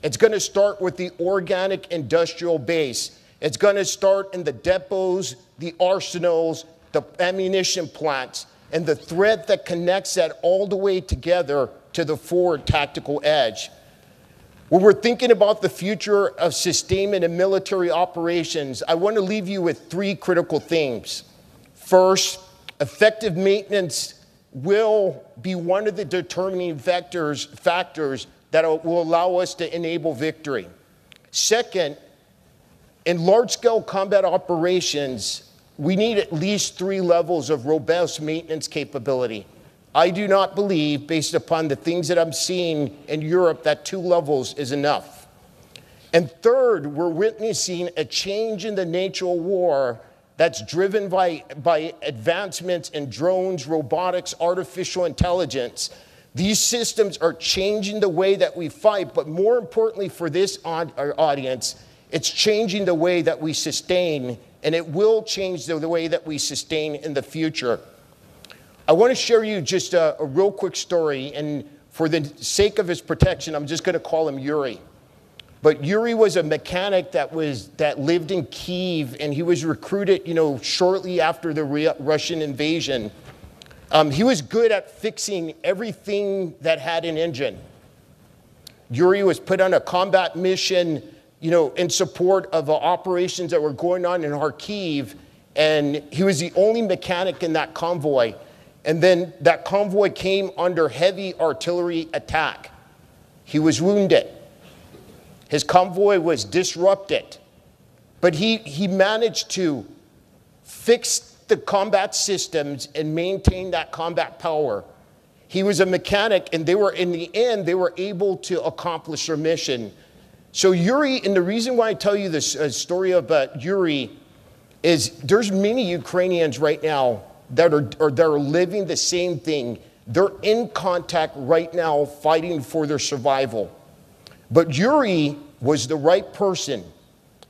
It's going to start with the organic industrial base. It's going to start in the depots, the arsenals, the ammunition plants, and the thread that connects that all the way together to the forward tactical edge. When we're thinking about the future of sustainment and military operations, I want to leave you with three critical themes. First, effective maintenance will be one of the determining vectors, factors that will allow us to enable victory. Second, In large-scale combat operations, we need at least three levels of robust maintenance capability. I do not believe, based upon the things that I'm seeing in Europe, that two levels is enough. And third, we're witnessing a change in the nature of war that's driven by, by advancements in drones, robotics, artificial intelligence. These systems are changing the way that we fight, but more importantly for this audience, it's changing the way that we sustain, and it will change the, the way that we sustain in the future. I want to share you just a, a real quick story, and for the sake of his protection, I'm just going to call him Yuri. But Yuri was a mechanic that, was, that lived in Kyiv, and he was recruited, you know, shortly after the Russian invasion. Um, he was good at fixing everything that had an engine. Yuri was put on a combat mission, you know, in support of uh, operations that were going on in Kharkiv, and he was the only mechanic in that convoy. And then that convoy came under heavy artillery attack. He was wounded. His convoy was disrupted. But he, he managed to fix the combat systems and maintain that combat power. He was a mechanic, and they were, in the end, they were able to accomplish their mission. So Yuri, and the reason why I tell you this uh, story about Yuri is there's many Ukrainians right now that are, are, that are living the same thing. They're in contact right now fighting for their survival. But Yuri was the right person.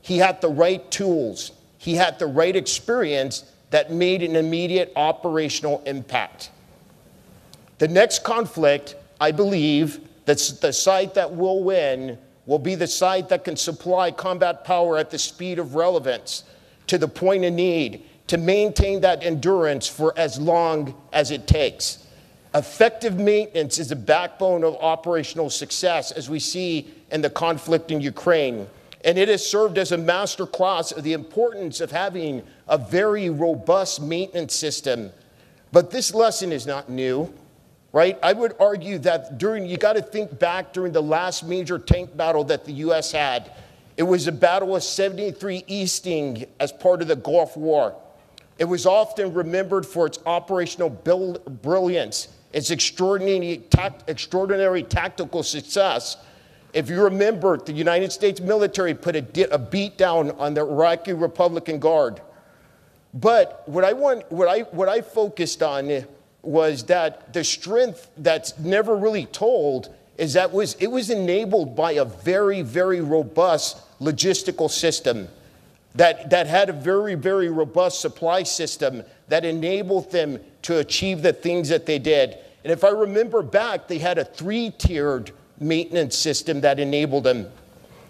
He had the right tools. He had the right experience that made an immediate operational impact. The next conflict, I believe, that's the side that will win will be the side that can supply combat power at the speed of relevance to the point of need to maintain that endurance for as long as it takes. Effective maintenance is the backbone of operational success, as we see in the conflict in Ukraine. And it has served as a master class of the importance of having a very robust maintenance system. But this lesson is not new. Right? I would argue that during, you got to think back during the last major tank battle that the U S had. It was the Battle of seventy-three Easting as part of the Gulf War. It was often remembered for its operational build, brilliance, its extraordinary, tact, extraordinary tactical success. If you remember, the United States military put a, di a beat down on the Iraqi Republican Guard. But what I, want, what I, what I focused on was that the strength that's never really told is that was, it was enabled by a very, very robust logistical system that, that had a very, very robust supply system that enabled them to achieve the things that they did. And if I remember back, they had a three-tiered maintenance system that enabled them.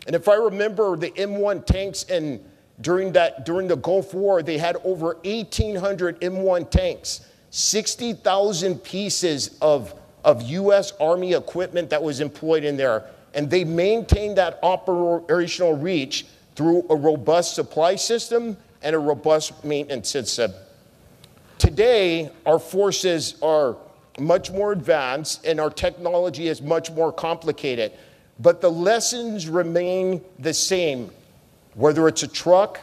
And if I remember the M one tanks, and during, that, during the Gulf War, they had over eighteen hundred M one tanks. sixty thousand pieces of, of U S Army equipment that was employed in there. And they maintained that operational reach through a robust supply system and a robust maintenance system. Today, our forces are much more advanced and our technology is much more complicated. But the lessons remain the same, whether it's a truck,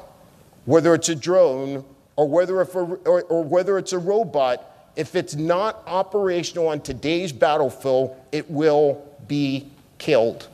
whether it's a drone, Or whether, if a, or, or whether it's a robot, if it's not operational on today's battlefield, it will be killed.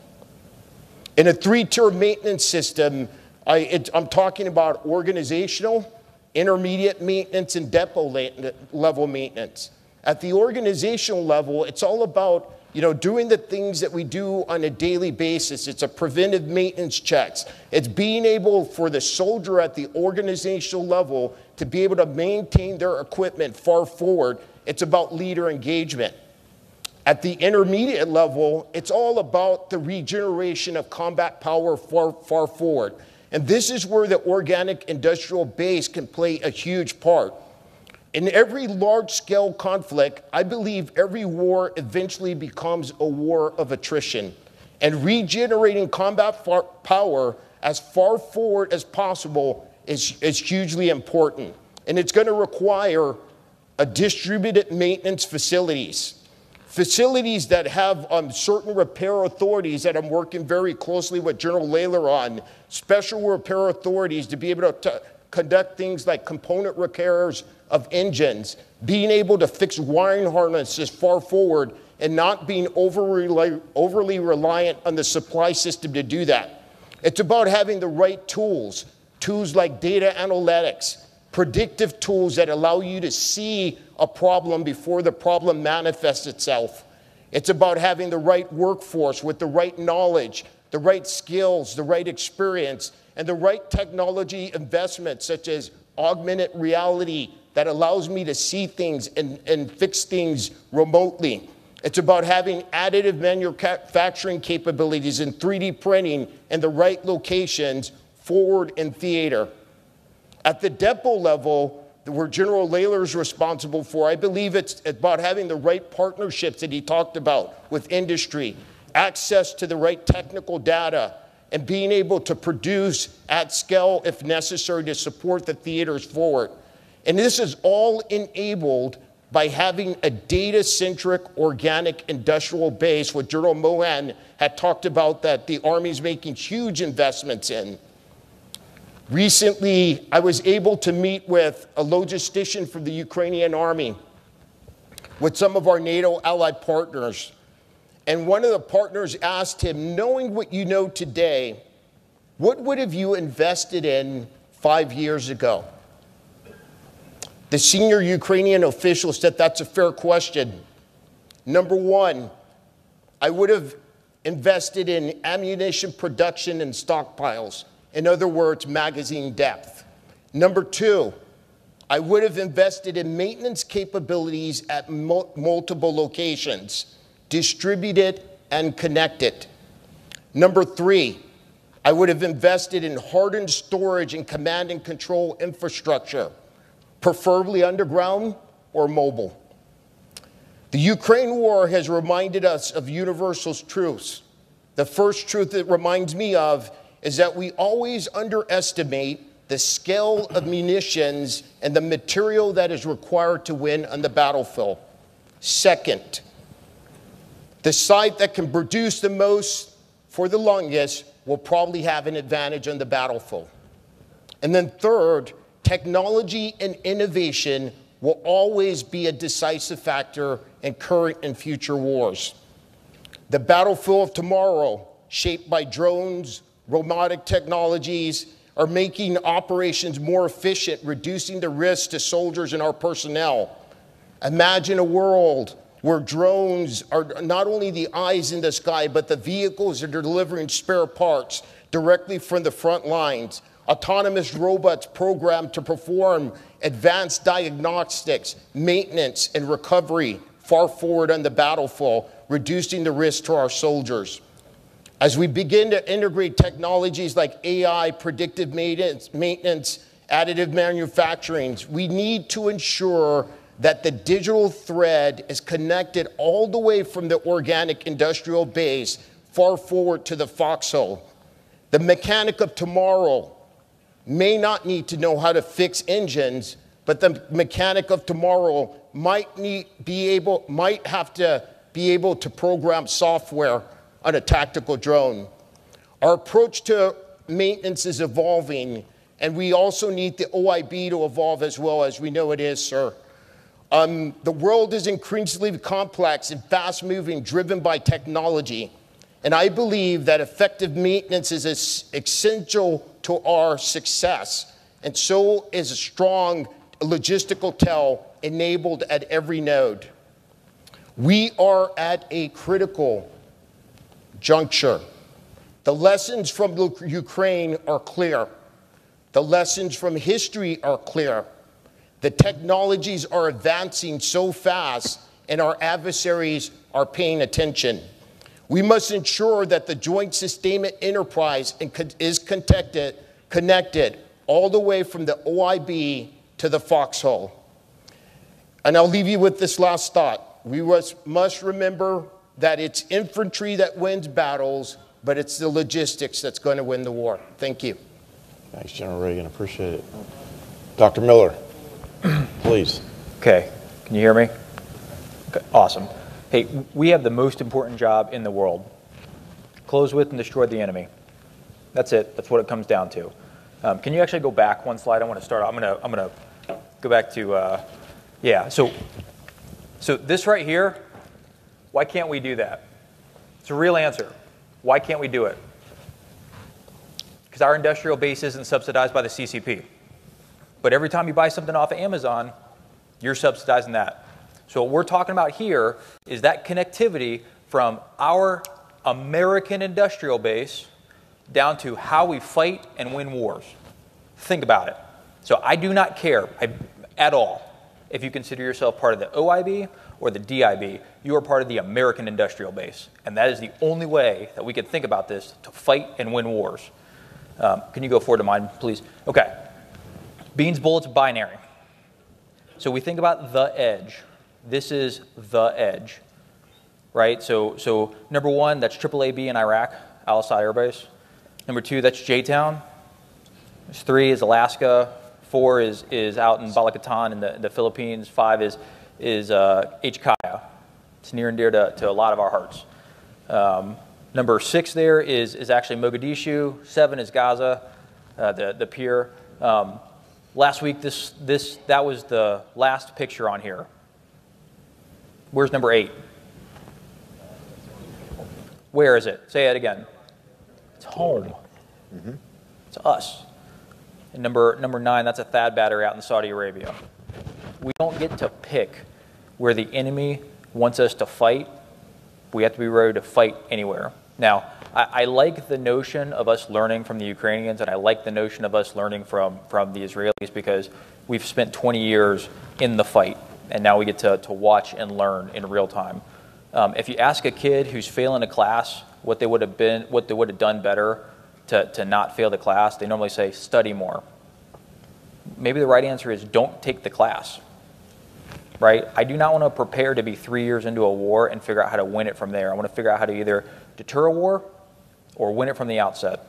In a three-tier maintenance system, I, it, I'm talking about organizational, intermediate maintenance, and depot-level maintenance. At the organizational level, it's all about, you know, doing the things that we do on a daily basis. It's a preventive maintenance checks. It's being able for the soldier at the organizational level to be able to maintain their equipment far forward. It's about leader engagement. At the intermediate level, it's all about the regeneration of combat power far, far forward. And this is where the organic industrial base can play a huge part. In every large-scale conflict, I believe every war eventually becomes a war of attrition. And regenerating combat power as far forward as possible is, is hugely important. And it's going to require a distributed maintenance facilities, Facilities that have um, certain repair authorities that I'm working very closely with General Lalor on, special repair authorities to be able to t conduct things like component repairs of engines, being able to fix wiring harnesses far forward and not being overly, overly reliant on the supply system to do that. It's about having the right tools, tools like data analytics, predictive tools that allow you to see a problem before the problem manifests itself. It's about having the right workforce with the right knowledge, the right skills, the right experience, and the right technology investments such as augmented reality that allows me to see things and, and fix things remotely. It's about having additive manufacturing capabilities and three D printing in the right locations, forward and theater. At the depot level, where General Lalor is responsible for, I believe it's about having the right partnerships that he talked about with industry, access to the right technical data, and being able to produce at scale if necessary to support the theaters forward. And this is all enabled by having a data-centric organic industrial base, what General Mohan had talked about that the Army's making huge investments in. Recently, I was able to meet with a logistician from the Ukrainian Army with some of our NATO allied partners. And one of the partners asked him, knowing what you know today, what would have you invested in five years ago? The senior Ukrainian official said that's a fair question. Number one, I would have invested in ammunition production and stockpiles. In other words, magazine depth. Number two, I would have invested in maintenance capabilities at mul- multiple locations, distributed and connected. Number three, I would have invested in hardened storage and command and control infrastructure, preferably underground or mobile. The Ukraine war has reminded us of universal truths. The first truth it reminds me of is that we always underestimate the scale of munitions and the material that is required to win on the battlefield. Second, the side that can produce the most for the longest will probably have an advantage on the battlefield. And then third, technology and innovation will always be a decisive factor in current and future wars. The battlefield of tomorrow, shaped by drones, robotic technologies, are making operations more efficient, reducing the risk to soldiers and our personnel. Imagine a world where drones are not only the eyes in the sky, but the vehicles that are delivering spare parts directly from the front lines. Autonomous robots programmed to perform advanced diagnostics, maintenance, and recovery far forward on the battlefield, reducing the risk to our soldiers. As we begin to integrate technologies like A I, predictive maintenance, maintenance, additive manufacturing, we need to ensure that the digital thread is connected all the way from the organic industrial base far forward to the foxhole. The mechanic of tomorrow may not need to know how to fix engines, but the mechanic of tomorrow might need be able might have to be able to program software on a tactical drone. Our approach to maintenance is evolving, and we also need the O I B to evolve as well, as we know it is, sir. Um, the world is increasingly complex and fast-moving, driven by technology. And I believe that effective maintenance is essential to our success, and so is a strong logistical tail enabled at every node. We are at a critical juncture. The lessons from Ukraine are clear. The lessons from history are clear. The technologies are advancing so fast, and our adversaries are paying attention. We must ensure that the joint sustainment enterprise is connected, connected all the way from the O I B to the foxhole. And I'll leave you with this last thought. We must remember that it's infantry that wins battles, but it's the logistics that's going to win the war. Thank you. Thanks, General Reagan. Appreciate it. Doctor Miller, please. Okay. Can you hear me? Okay. Awesome. Hey, we have the most important job in the world. Close with and destroy the enemy. That's it. That's what it comes down to. Um, can you actually go back one slide? I want to start. I'm gonna. I'm gonna go back to. Uh, yeah. So, so this right here. Why can't we do that? It's a real answer. Why can't we do it? Because our industrial base isn't subsidized by the C C P. But every time you buy something off of Amazon, you're subsidizing that. So what we're talking about here is that connectivity from our American industrial base down to how we fight and win wars. Think about it. So I do not care I, at all if you consider yourself part of the O I B or the D I B. You are part of the American industrial base. And that is the only way that we can think about this, to fight and win wars. Um, can you go forward to mine, please? Okay. Beans, bullets, binary. So we think about the edge. This is the edge, right? So, so number one, that's triple A B in Iraq, Al-Asad Air Base. Number two, that's J-Town. Three is Alaska. Four is, is out in Balikatan in the, the Philippines. Five is, is uh, H K I A. It's near and dear to, to a lot of our hearts. Um, Number six there is, is actually Mogadishu. Seven is Gaza, uh, the, the pier. Um, last week, this, this, that was the last picture on here. Where's number eight? Where is it? Say it again. It's home. Mm-hmm. It's us. And number, number nine, that's a Thad battery out in Saudi Arabia. We don't get to pick where the enemy wants us to fight. We have to be ready to fight anywhere. Now, I, I like the notion of us learning from the Ukrainians, and I like the notion of us learning from, from the Israelis, because we've spent twenty years in the fight, and now we get to, to watch and learn in real time. Um, if you ask a kid who's failing a class what they would have been, what they would have done better to, to not fail the class, they normally say, study more. Maybe the right answer is don't take the class. Right? I do not want to prepare to be three years into a war and figure out how to win it from there. I want to figure out how to either deter a war or win it from the outset.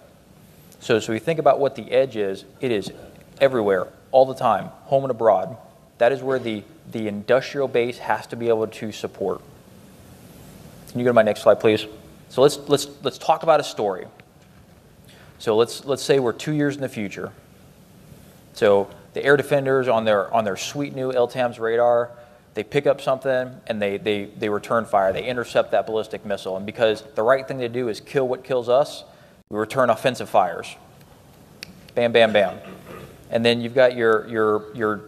So, so we think about what the edge is. It is everywhere, all the time, home and abroad. That is where the, the industrial base has to be able to support. Can you go to my next slide, please? So let's, let's, let's talk about a story. So let's, let's say we're two years in the future. So the air defenders on their on their sweet new L TAMS radar, they pick up something and they, they, they return fire. They intercept that ballistic missile. And because the right thing to do is kill what kills us, we return offensive fires. Bam, bam, bam. And then you've got your your your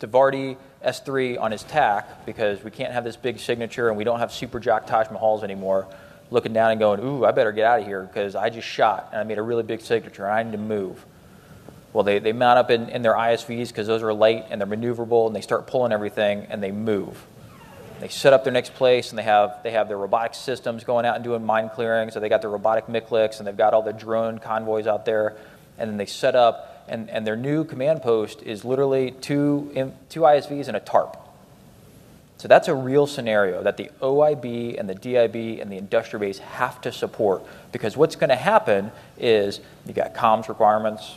Davarti S three on his tack, because we can't have this big signature and we don't have super jock Taj Mahals anymore, looking down and going, ooh, I better get out of here because I just shot and I made a really big signature and I need to move. Well, they, they mount up in, in their I S Vs because those are light and they're maneuverable, and they start pulling everything and they move. They set up their next place, and they have they have their robotic systems going out and doing mine clearing. So they got their robotic M I C L X, and they've got all the drone convoys out there, and then they set up, and, and their new command post is literally two, two I S Vs and a tarp. So that's a real scenario that the O I B and the D I B and the industrial base have to support, because what's going to happen is you got comms requirements.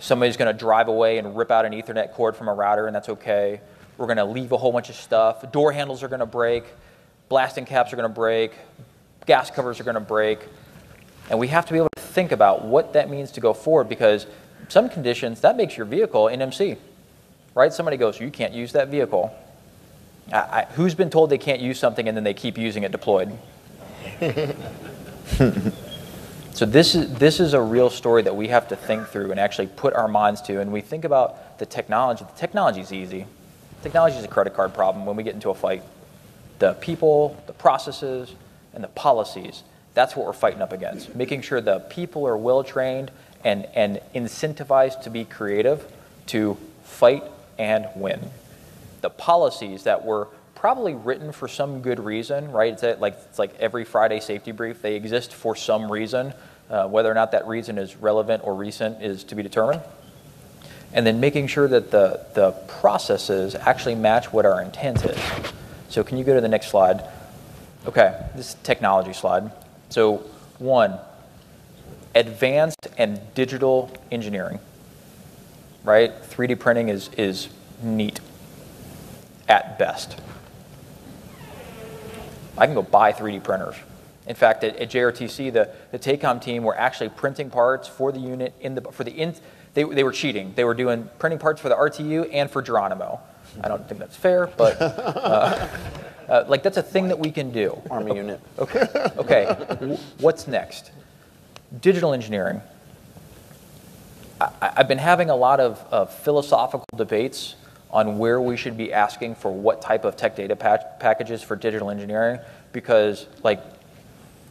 Somebody's going to drive away and rip out an Ethernet cord from a router, and that's okay. We're going to leave a whole bunch of stuff. Door handles are going to break. Blasting caps are going to break. Gas covers are going to break. And we have to be able to think about what that means to go forward, because some conditions, that makes your vehicle N M C, right? Somebody goes, you can't use that vehicle. I, I, who's been told they can't use something and then they keep using it deployed? So this is, this is a real story that we have to think through and actually put our minds to. And we think about the technology. The technology is easy. Technology is a credit card problem when we get into a fight. The people, the processes, and the policies, that's what we're fighting up against. Making sure the people are well-trained and, and incentivized to be creative, to fight and win. The policies that were probably written for some good reason, right? It's like, it's like every Friday safety brief. They exist for some reason. Uh, whether or not that reason is relevant or recent is to be determined. And then making sure that the, the processes actually match what our intent is. So can you go to the next slide? Okay, this is technology slide. So one, advanced and digital engineering, right? three D printing is, is neat at best. I can go buy three D printers. In fact, at, at J R T C, the, the Tacom team were actually printing parts for the unit, in the, for the in, they, they were cheating. They were doing printing parts for the R T U and for Geronimo. I don't think that's fair, but uh, uh, like that's a thing that we can do. Army unit. Okay, okay. What's next? Digital engineering. I, I've been having a lot of, of philosophical debates on where we should be asking for what type of tech data pa packages for digital engineering, because like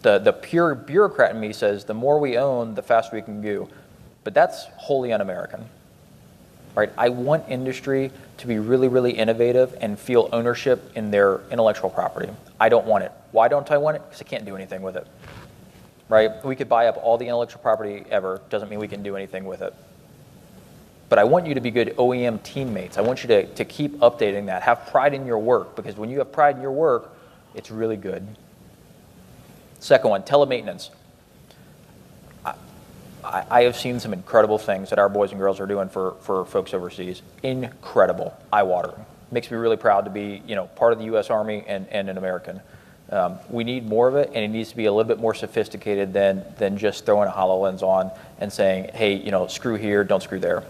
the, the pure bureaucrat in me says the more we own, the faster we can go. But that's wholly un-American, right? I want industry to be really, really innovative and feel ownership in their intellectual property. I don't want it. Why don't I want it? Because I can't do anything with it, right? We could buy up all the intellectual property ever. Doesn't mean we can do anything with it. But I want you to be good O E M teammates. I want you to, to keep updating that. Have pride in your work, because when you have pride in your work, it's really good. Second one, telemaintenance. I, I, I have seen some incredible things that our boys and girls are doing for, for folks overseas. Incredible, eye-watering. Makes me really proud to be, you know, part of the U S Army and, and an American. Um, we need more of it, and it needs to be a little bit more sophisticated than, than just throwing a HoloLens on and saying, hey, you know, screw here, don't screw there.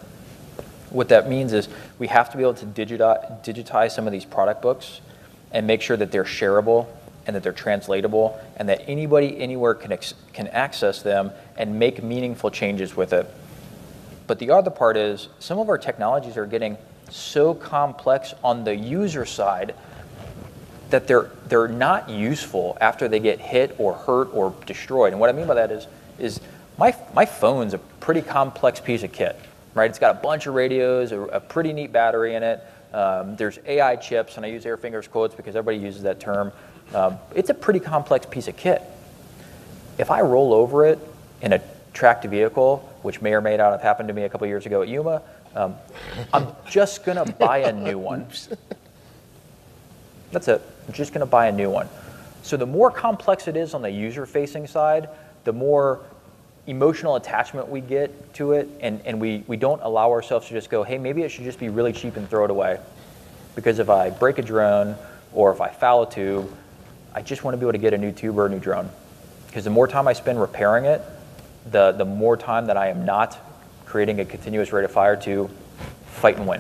What that means is we have to be able to digitize some of these product books and make sure that they're shareable and that they're translatable and that anybody anywhere can, can access them and make meaningful changes with it. But the other part is some of our technologies are getting so complex on the user side that they're, they're not useful after they get hit or hurt or destroyed. And what I mean by that is, is my, my phone's a pretty complex piece of kit. Right? It's got a bunch of radios, a, a pretty neat battery in it. Um, there's A I chips, and I use air fingers quotes because everybody uses that term. Um, it's a pretty complex piece of kit. If I roll over it in a tracked vehicle, which may or may not have happened to me a couple years ago at Yuma, um, I'm just going to buy a new one. That's it. I'm just going to buy a new one. So the more complex it is on the user-facing side, the more emotional attachment we get to it, and, and we, we don't allow ourselves to just go, hey, maybe it should just be really cheap and throw it away. Because if I break a drone or if I foul a tube, I just want to be able to get a new tube or a new drone. Because the more time I spend repairing it, the, the more time that I am not creating a continuous rate of fire to fight and win.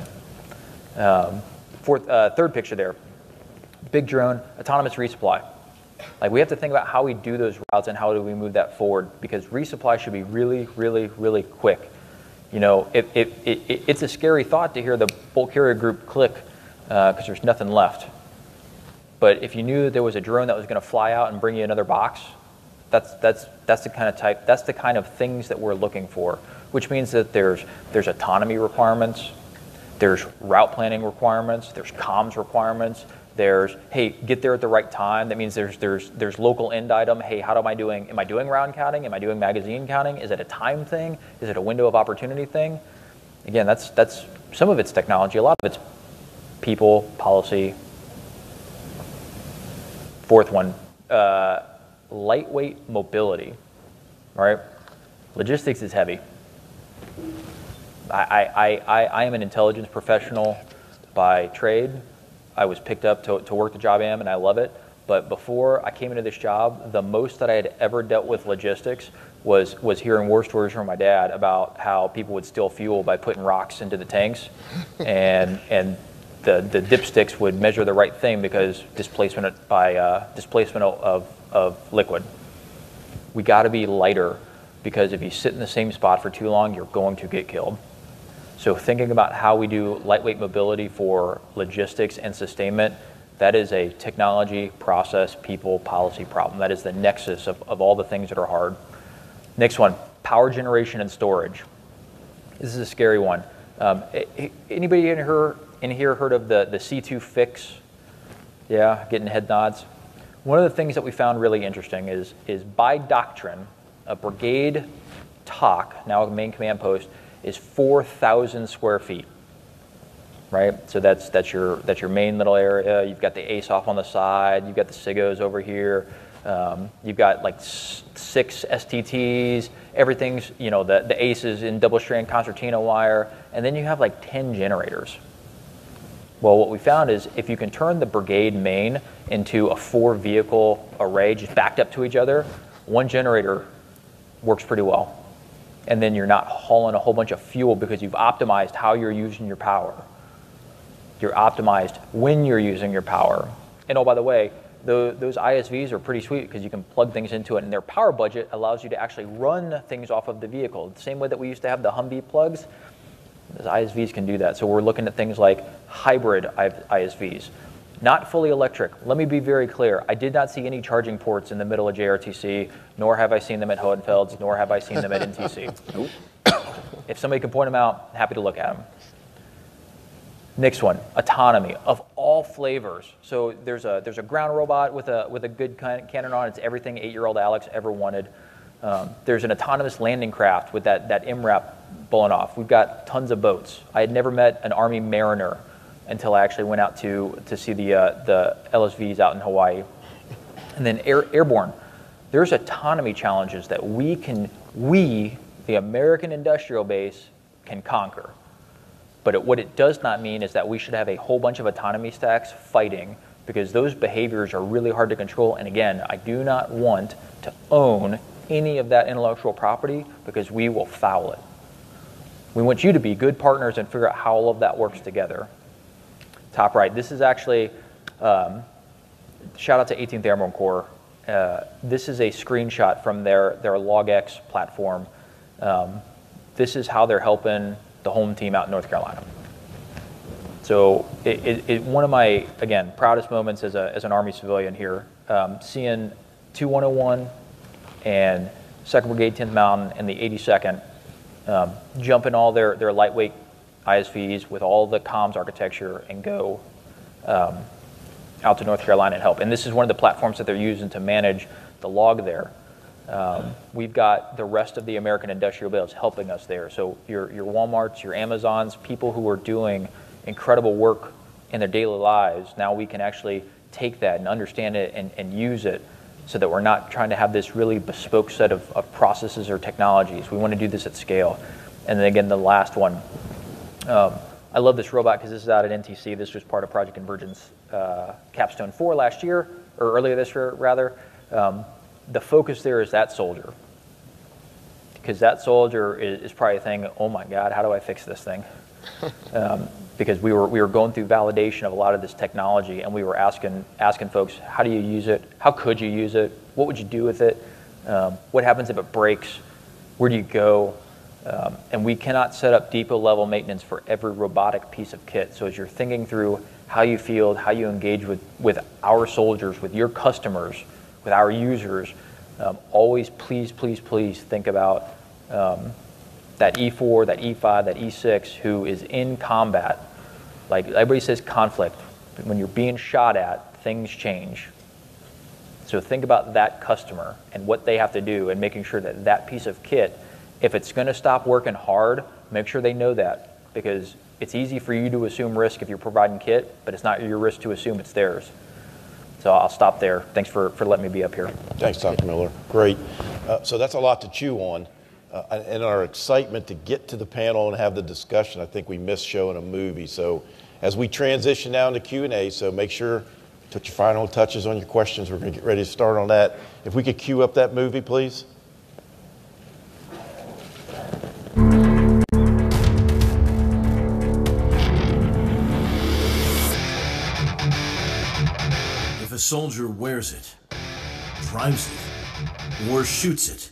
Um, fourth, uh, third picture there, big drone, autonomous resupply. Like we have to think about how we do those routes and how do we move that forward, because resupply should be really, really, really quick. You know, it, it, it, it, it's a scary thought to hear the bulk carrier group click because uh, there's nothing left. But if you knew that there was a drone that was going to fly out and bring you another box, that's, that's, that's the kind of type, that's the kind of things that we're looking for, which means that there's, there's autonomy requirements, there's route planning requirements, there's comms requirements, there's, hey, get there at the right time. That means there's, there's, there's local end item. Hey, how am I doing? Am I doing round counting? Am I doing magazine counting? Is it a time thing? Is it a window of opportunity thing? Again, that's, that's some of it's technology. A lot of it's people, policy. Fourth one, uh, lightweight mobility, all right? Logistics is heavy. I, I, I, I am an intelligence professional by trade. I was picked up to, to work the job I am, and I love it. But before I came into this job, the most that I had ever dealt with logistics was, was hearing war stories from my dad about how people would steal fuel by putting rocks into the tanks. And, and the, the dipsticks would measure the right thing because displacement, by, uh, displacement of, of liquid. We gotta be lighter, because if you sit in the same spot for too long, you're going to get killed. So thinking about how we do lightweight mobility for logistics and sustainment, that is a technology, process, people, policy problem. That is the nexus of, of all the things that are hard. Next one, power generation and storage. This is a scary one. Um, anybody in here, in here heard of the, the C two fix? Yeah, getting head nods. One of the things that we found really interesting is, is by doctrine, a brigade T O C, now a main command post, is four thousand square feet, right? So that's, that's, your, that's your main little area. You've got the A S O F on the side. You've got the SIGOs over here. Um, you've got like six S T Ts. Everything's, you know, the, the A C E is in double-strand concertina wire. And then you have like ten generators. Well, what we found is if you can turn the Brigade main into a four-vehicle array just backed up to each other, one generator works pretty well. And then you're not hauling a whole bunch of fuel because you've optimized how you're using your power. You're optimized when you're using your power. And oh, by the way, the, those I S Vs are pretty sweet because you can plug things into it, and their power budget allows you to actually run things off of the vehicle. The same way that we used to have the Humvee plugs, those I S Vs can do that. So we're looking at things like hybrid I S Vs, not fully electric. Let me be very clear. I did not see any charging ports in the middle of J R T C, nor have I seen them at Hohenfeld's, nor have I seen them at N T C. Nope. If somebody can point them out, happy to look at them. Next one, autonomy of all flavors. So there's a there's a ground robot with a with a good cannon on. It's everything eight-year-old Alex ever wanted. Um, there's an autonomous landing craft with that that M RAP blown off. We've got tons of boats. I had never met an Army mariner until I actually went out to to see the uh, the L S Vs out in Hawaii. And then air, airborne, there's autonomy challenges that we can we the American industrial base can conquer. But it, what it does not mean is that we should have a whole bunch of autonomy stacks fighting, because those behaviors are really hard to control. And again, I do not want to own any of that intellectual property because we will foul it. We want you to be good partners and figure out how all of that works together. Top right, this is actually, um, shout out to eighteenth Airborne Corps. Uh, this is a screenshot from their, their LogX platform. Um, this is how they're helping the home team out in North Carolina. So it, it, it, one of my, again, proudest moments as, a, as an Army civilian here, um, seeing two one oh one and second Brigade, tenth Mountain, and the eighty-second um, jump in all their, their lightweight I S Vs with all the comms architecture and go um, out to North Carolina and help. And this is one of the platforms that they're using to manage the log there. Um, we've got the rest of the American industrial base helping us there. So your, your Walmarts, your Amazons, people who are doing incredible work in their daily lives, now we can actually take that and understand it and, and use it so that we're not trying to have this really bespoke set of, of processes or technologies. We want to do this at scale. And then again, the last one. Um, I love this robot because this is out at N T C. This was part of Project Convergence uh, Capstone four last year, or earlier this year, rather. Um, The focus there is that soldier, because that soldier is, is probably thinking, "Oh my God, how do I fix this thing?" Um, because we were we were going through validation of a lot of this technology, and we were asking asking folks, "How do you use it? How could you use it? What would you do with it? Um, what happens if it breaks? Where do you go?" Um, and we cannot set up depot level maintenance for every robotic piece of kit. So as you're thinking through how you field, how you engage with with our soldiers, with your customers, with our users, um, always please, please, please think about um, that E four, that E five, that E six who is in combat. Like everybody says conflict, but when you're being shot at, things change. So think about that customer and what they have to do and making sure that that piece of kit, if it's gonna stop working hard, make sure they know that, because it's easy for you to assume risk if you're providing kit, but it's not your risk to assume it's theirs. So I'll stop there. Thanks for, for letting me be up here. Thanks, Doctor Miller. Great. Uh, so that's a lot to chew on. Uh, and our excitement to get to the panel and have the discussion, I think we missed showing a movie. So as we transition now into Q and A, so make sure you put your final touches on your questions. We're going to get ready to start on that. If we could cue up that movie, please. A soldier wears it, drives it, or shoots it.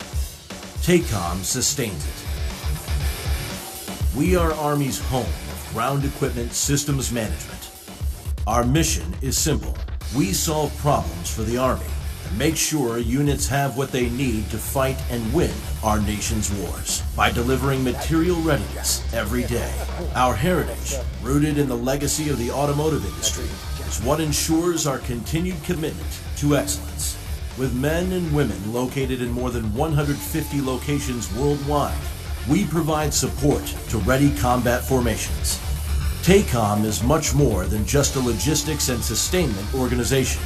TACOM sustains it. We are Army's home of ground equipment systems management. Our mission is simple. We solve problems for the Army and make sure units have what they need to fight and win our nation's wars by delivering material readiness every day. Our heritage, rooted in the legacy of the automotive industry, is what ensures our continued commitment to excellence. With men and women located in more than one hundred fifty locations worldwide, we provide support to ready combat formations. TACOM is much more than just a logistics and sustainment organization.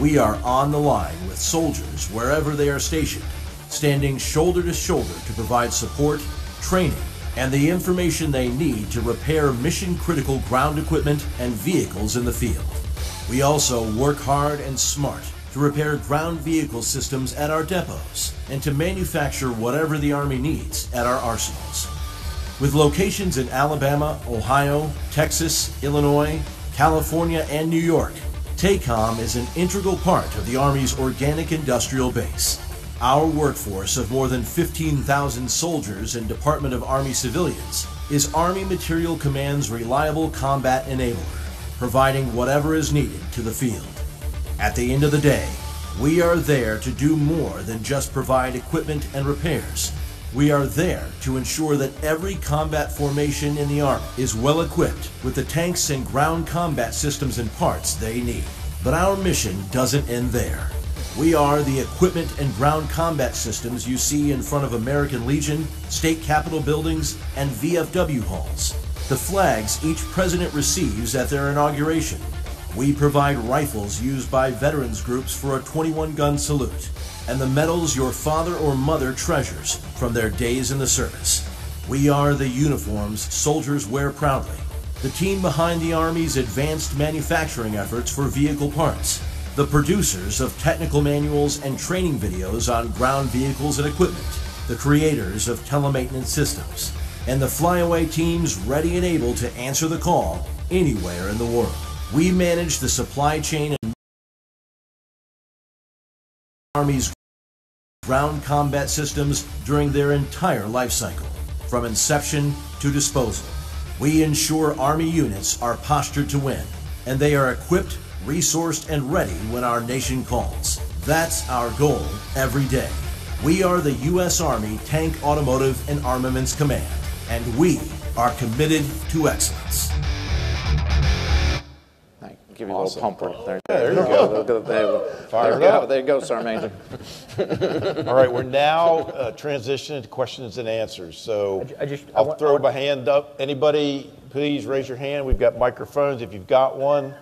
We are on the line with soldiers wherever they are stationed, standing shoulder to shoulder to provide support, training, and the information they need to repair mission-critical ground equipment and vehicles in the field. We also work hard and smart to repair ground vehicle systems at our depots and to manufacture whatever the Army needs at our arsenals. With locations in Alabama, Ohio, Texas, Illinois, California, and New York, TACOM is an integral part of the Army's organic industrial base. Our workforce of more than fifteen thousand soldiers and Department of Army civilians is Army Materiel Command's reliable combat enabler, providing whatever is needed to the field. At the end of the day, we are there to do more than just provide equipment and repairs. We are there to ensure that every combat formation in the Army is well equipped with the tanks and ground combat systems and parts they need. But our mission doesn't end there. We are the equipment and ground combat systems you see in front of American Legion, state capitol buildings, and V F W halls. The flags each president receives at their inauguration. We provide rifles used by veterans groups for a twenty-one gun salute, and the medals your father or mother treasures from their days in the service. We are the uniforms soldiers wear proudly, the team behind the Army's advanced manufacturing efforts for vehicle parts, the producers of technical manuals and training videos on ground vehicles and equipment, the creators of telemaintenance systems, and the flyaway teams ready and able to answer the call anywhere in the world. We manage the supply chain and Army's ground combat systems during their entire life cycle, from inception to disposal. We ensure Army units are postured to win, and they are equipped, resourced, and ready when our nation calls. That's our goal every day. We are the U S Army Tank, Automotive, and Armaments Command, and we are committed to excellence. Give you a awesome. Little pump right there. Yeah, there you go. go. There, you go. there you go, Sergeant Major. All right, we're now uh, transitioning to questions and answers. So I just, I'll I want, throw I want, my hand up. Anybody, please raise your hand. We've got microphones if you've got one.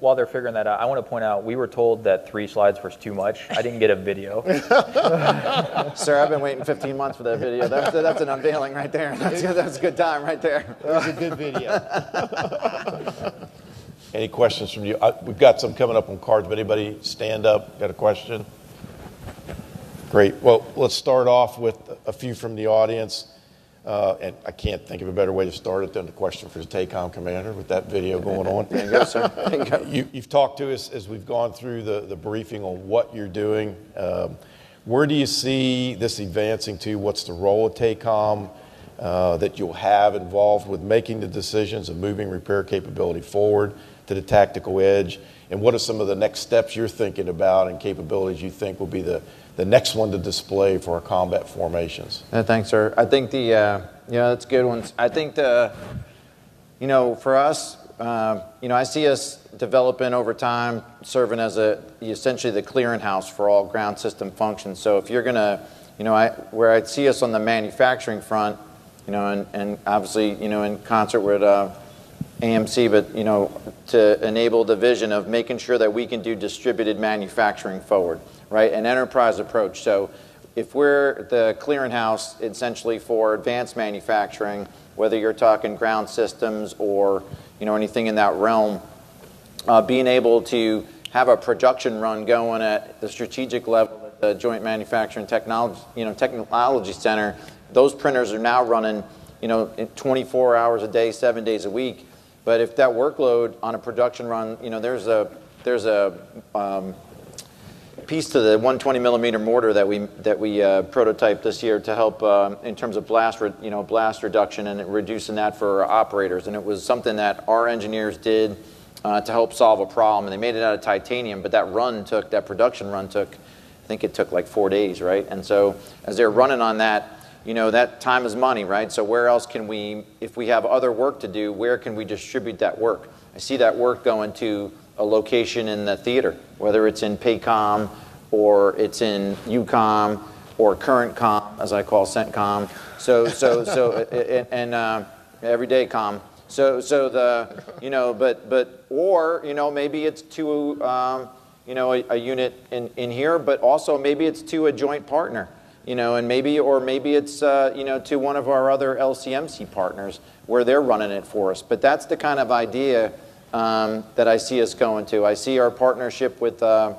While they're figuring that out, I want to point out we were told that three slides was too much. I didn't get a video. Sir, I've been waiting fifteen months for that video. That's, that's an unveiling right there. That's, that's a good time right there. It was a good video. Any questions from you? I, we've got some coming up on cards, but anybody stand up, got a question? Great. Well, let's start off with a few from the audience. Uh, and I can't think of a better way to start it than the question for the TACOM commander with that video going on. There you go, sir. There you go. You, you've talked to us as we've gone through the, the briefing on what you're doing. Um, where do you see this advancing to? What's the role of TACOM uh, that you'll have involved with making the decisions and moving repair capability forward to the tactical edge, and what are some of the next steps you're thinking about and capabilities you think will be the, the next one to display for our combat formations? No, thanks, sir. I think the, uh, yeah, that's good ones. I think the, you know, for us, uh, you know, I see us developing over time, serving as a, essentially the clearinghouse for all ground system functions. So if you're gonna, you know, I, where I'd see us on the manufacturing front, you know, and, and obviously, you know, in concert with, uh, A M C, but you know, to enable the vision of making sure that we can do distributed manufacturing forward, right? An enterprise approach. So if we're the clearinghouse essentially for advanced manufacturing, whether you're talking ground systems or you know anything in that realm, uh, being able to have a production run going at the strategic level at the Joint Manufacturing Technology, you know, Technology Center, those printers are now running you know, twenty-four hours a day, seven days a week. But if that workload on a production run, you know, there's a there's a um, piece to the one twenty millimeter mortar that we that we uh, prototyped this year to help uh, in terms of blast, re you know, blast reduction and reducing that for our operators. And it was something that our engineers did uh, to help solve a problem. And they made it out of titanium, but that run took that production run took, I think it took like four days, right? And so as they're running on that, you know, that time is money, right? So where else can we, if we have other work to do, where can we distribute that work? I see that work going to a location in the theater, whether it's in PACOM or it's in U COM or current com, as I call CENTCOM. So, so, so, and, and uh, everyday com. So, so the, you know, but, but, or, you know, maybe it's to, um, you know, a, a unit in, in here, but also maybe it's to a joint partner. you know, and maybe, or maybe it's, uh, you know, to one of our other L C M C partners where they're running it for us. But that's the kind of idea um, that I see us going to. I see our partnership with, uh,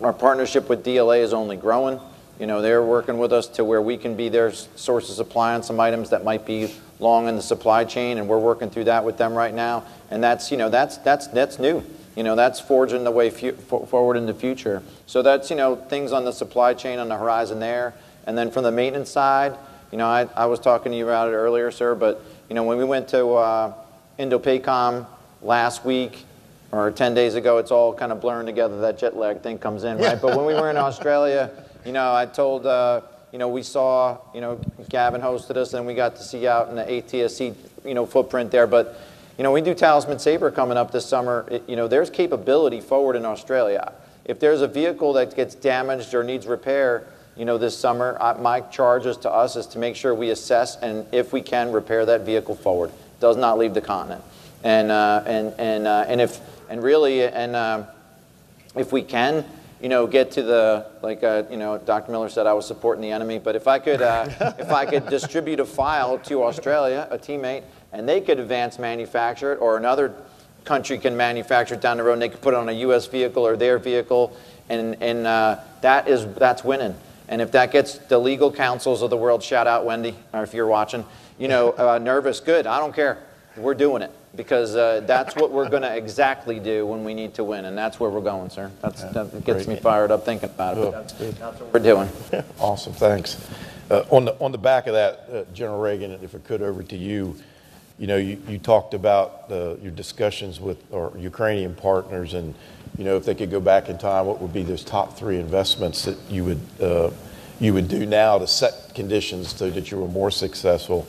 our partnership with D L A is only growing. You know, they're working with us to where we can be their source of supply on some items that might be long in the supply chain, and we're working through that with them right now. And that's, you know, that's, that's, that's new. You know, that's forging the way forward in the future. So that's, you know, things on the supply chain on the horizon there. And then from the maintenance side, you know, I, I was talking to you about it earlier, sir, but, you know, when we went to uh, IndoPACOM last week or ten days ago, it's all kind of blurring together, that jet lag thing comes in, right? But when we were in Australia, you know, I told, uh, you know, we saw, you know, Gavin hosted us and we got to see out in the A T S C, you know, footprint there. But you know, we do Talisman Sabre coming up this summer. It, you know, there's capability forward in Australia. If there's a vehicle that gets damaged or needs repair, you know, this summer, I, my charge is to us is to make sure we assess and if we can repair that vehicle forward. It does not leave the continent, and uh, and and uh, and if and really and uh, if we can, you know, get to the, like, uh, you know, Doctor Miller said I was supporting the enemy, but if I could, uh, if I could distribute a file to Australia, a teammate, and they could advance manufacture it, or another country can manufacture it down the road, and they could put it on a U S vehicle or their vehicle, and, and uh, that is, that's winning. And if that gets the legal counsels of the world, shout out Wendy, or if you're watching, you know, uh, nervous, good, I don't care, we're doing it. Because uh, that's what we're going to exactly do when we need to win, and that's where we're going, sir. That's, yeah, that gets great. Me fired up thinking about it. Cool. That's, that's what we're doing. Awesome, thanks. Uh, on the on the back of that, uh, General Reagan, if it could, over to you. You know, you, you talked about uh, your discussions with our Ukrainian partners, and you know, if they could go back in time, what would be those top three investments that you would uh, you would do now to set conditions so that you were more successful?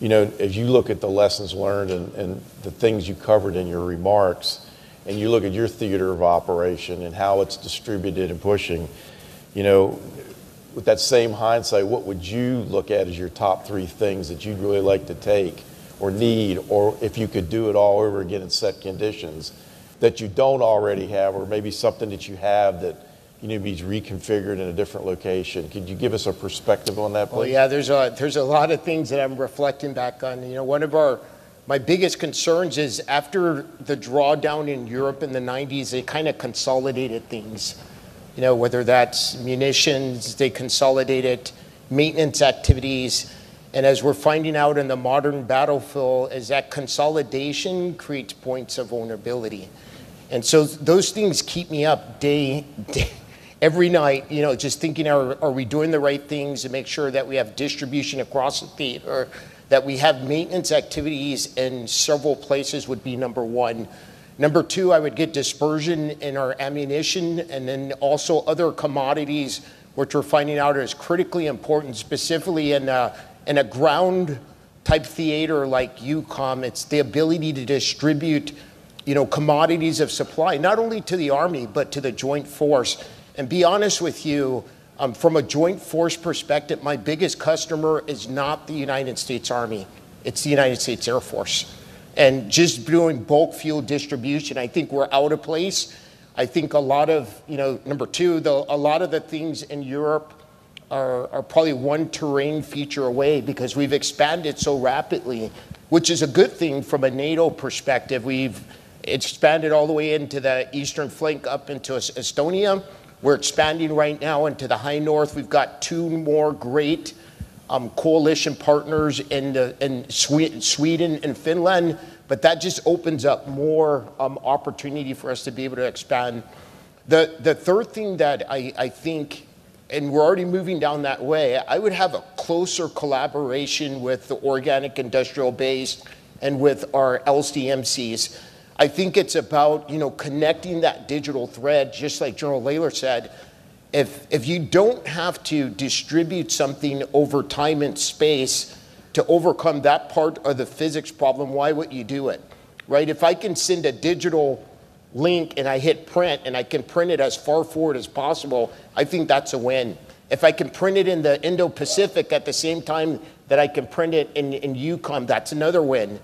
You know, as you look at the lessons learned and, and the things you covered in your remarks, and you look at your theater of operation and how it's distributed and pushing, you know, with that same hindsight, what would you look at as your top three things that you'd really like to take or need, or if you could do it all over again in set conditions that you don't already have, or maybe something that you have that you need to be reconfigured in a different location? Could you give us a perspective on that, please? Well, yeah, there's a, there's a lot of things that I'm reflecting back on. You know, one of our, my biggest concerns is after the drawdown in Europe in the nineties, they kind of consolidated things. You know, whether that's munitions, they consolidated maintenance activities. And as we're finding out in the modern battlefield, is that consolidation creates points of vulnerability. And so those things keep me up day, day. Every night, you know, just thinking, are, are we doing the right things, and make sure that we have distribution across the theater, that we have maintenance activities in several places would be number one. Number two, I would get dispersion in our ammunition, and then also other commodities, which we're finding out is critically important, specifically in a, in a ground type theater like EUCOM. It's the ability to distribute, you know, commodities of supply, not only to the Army, but to the Joint Force. And be honest with you, um, from a joint force perspective, my biggest customer is not the United States Army. It's the United States Air Force. And just doing bulk fuel distribution, I think we're out of place. I think a lot of, you know, number two, the, a lot of the things in Europe are, are probably one terrain feature away because we've expanded so rapidly, which is a good thing from a NATO perspective. We've expanded all the way into the eastern flank up into Estonia. We're expanding right now into the high north. We've got two more great um, coalition partners in, the, in Sweden and Finland, but that just opens up more um, opportunity for us to be able to expand. The, the third thing that I, I think, and we're already moving down that way, I would have a closer collaboration with the organic industrial base and with our L C M Cs. I think it's about, you know, connecting that digital thread, just like General Laylor said. If, if you don't have to distribute something over time and space to overcome that part of the physics problem, why would you do it, right? If I can send a digital link and I hit print and I can print it as far forward as possible, I think that's a win. If I can print it in the Indo-Pacific at the same time that I can print it in, in EUCOM, that's another win.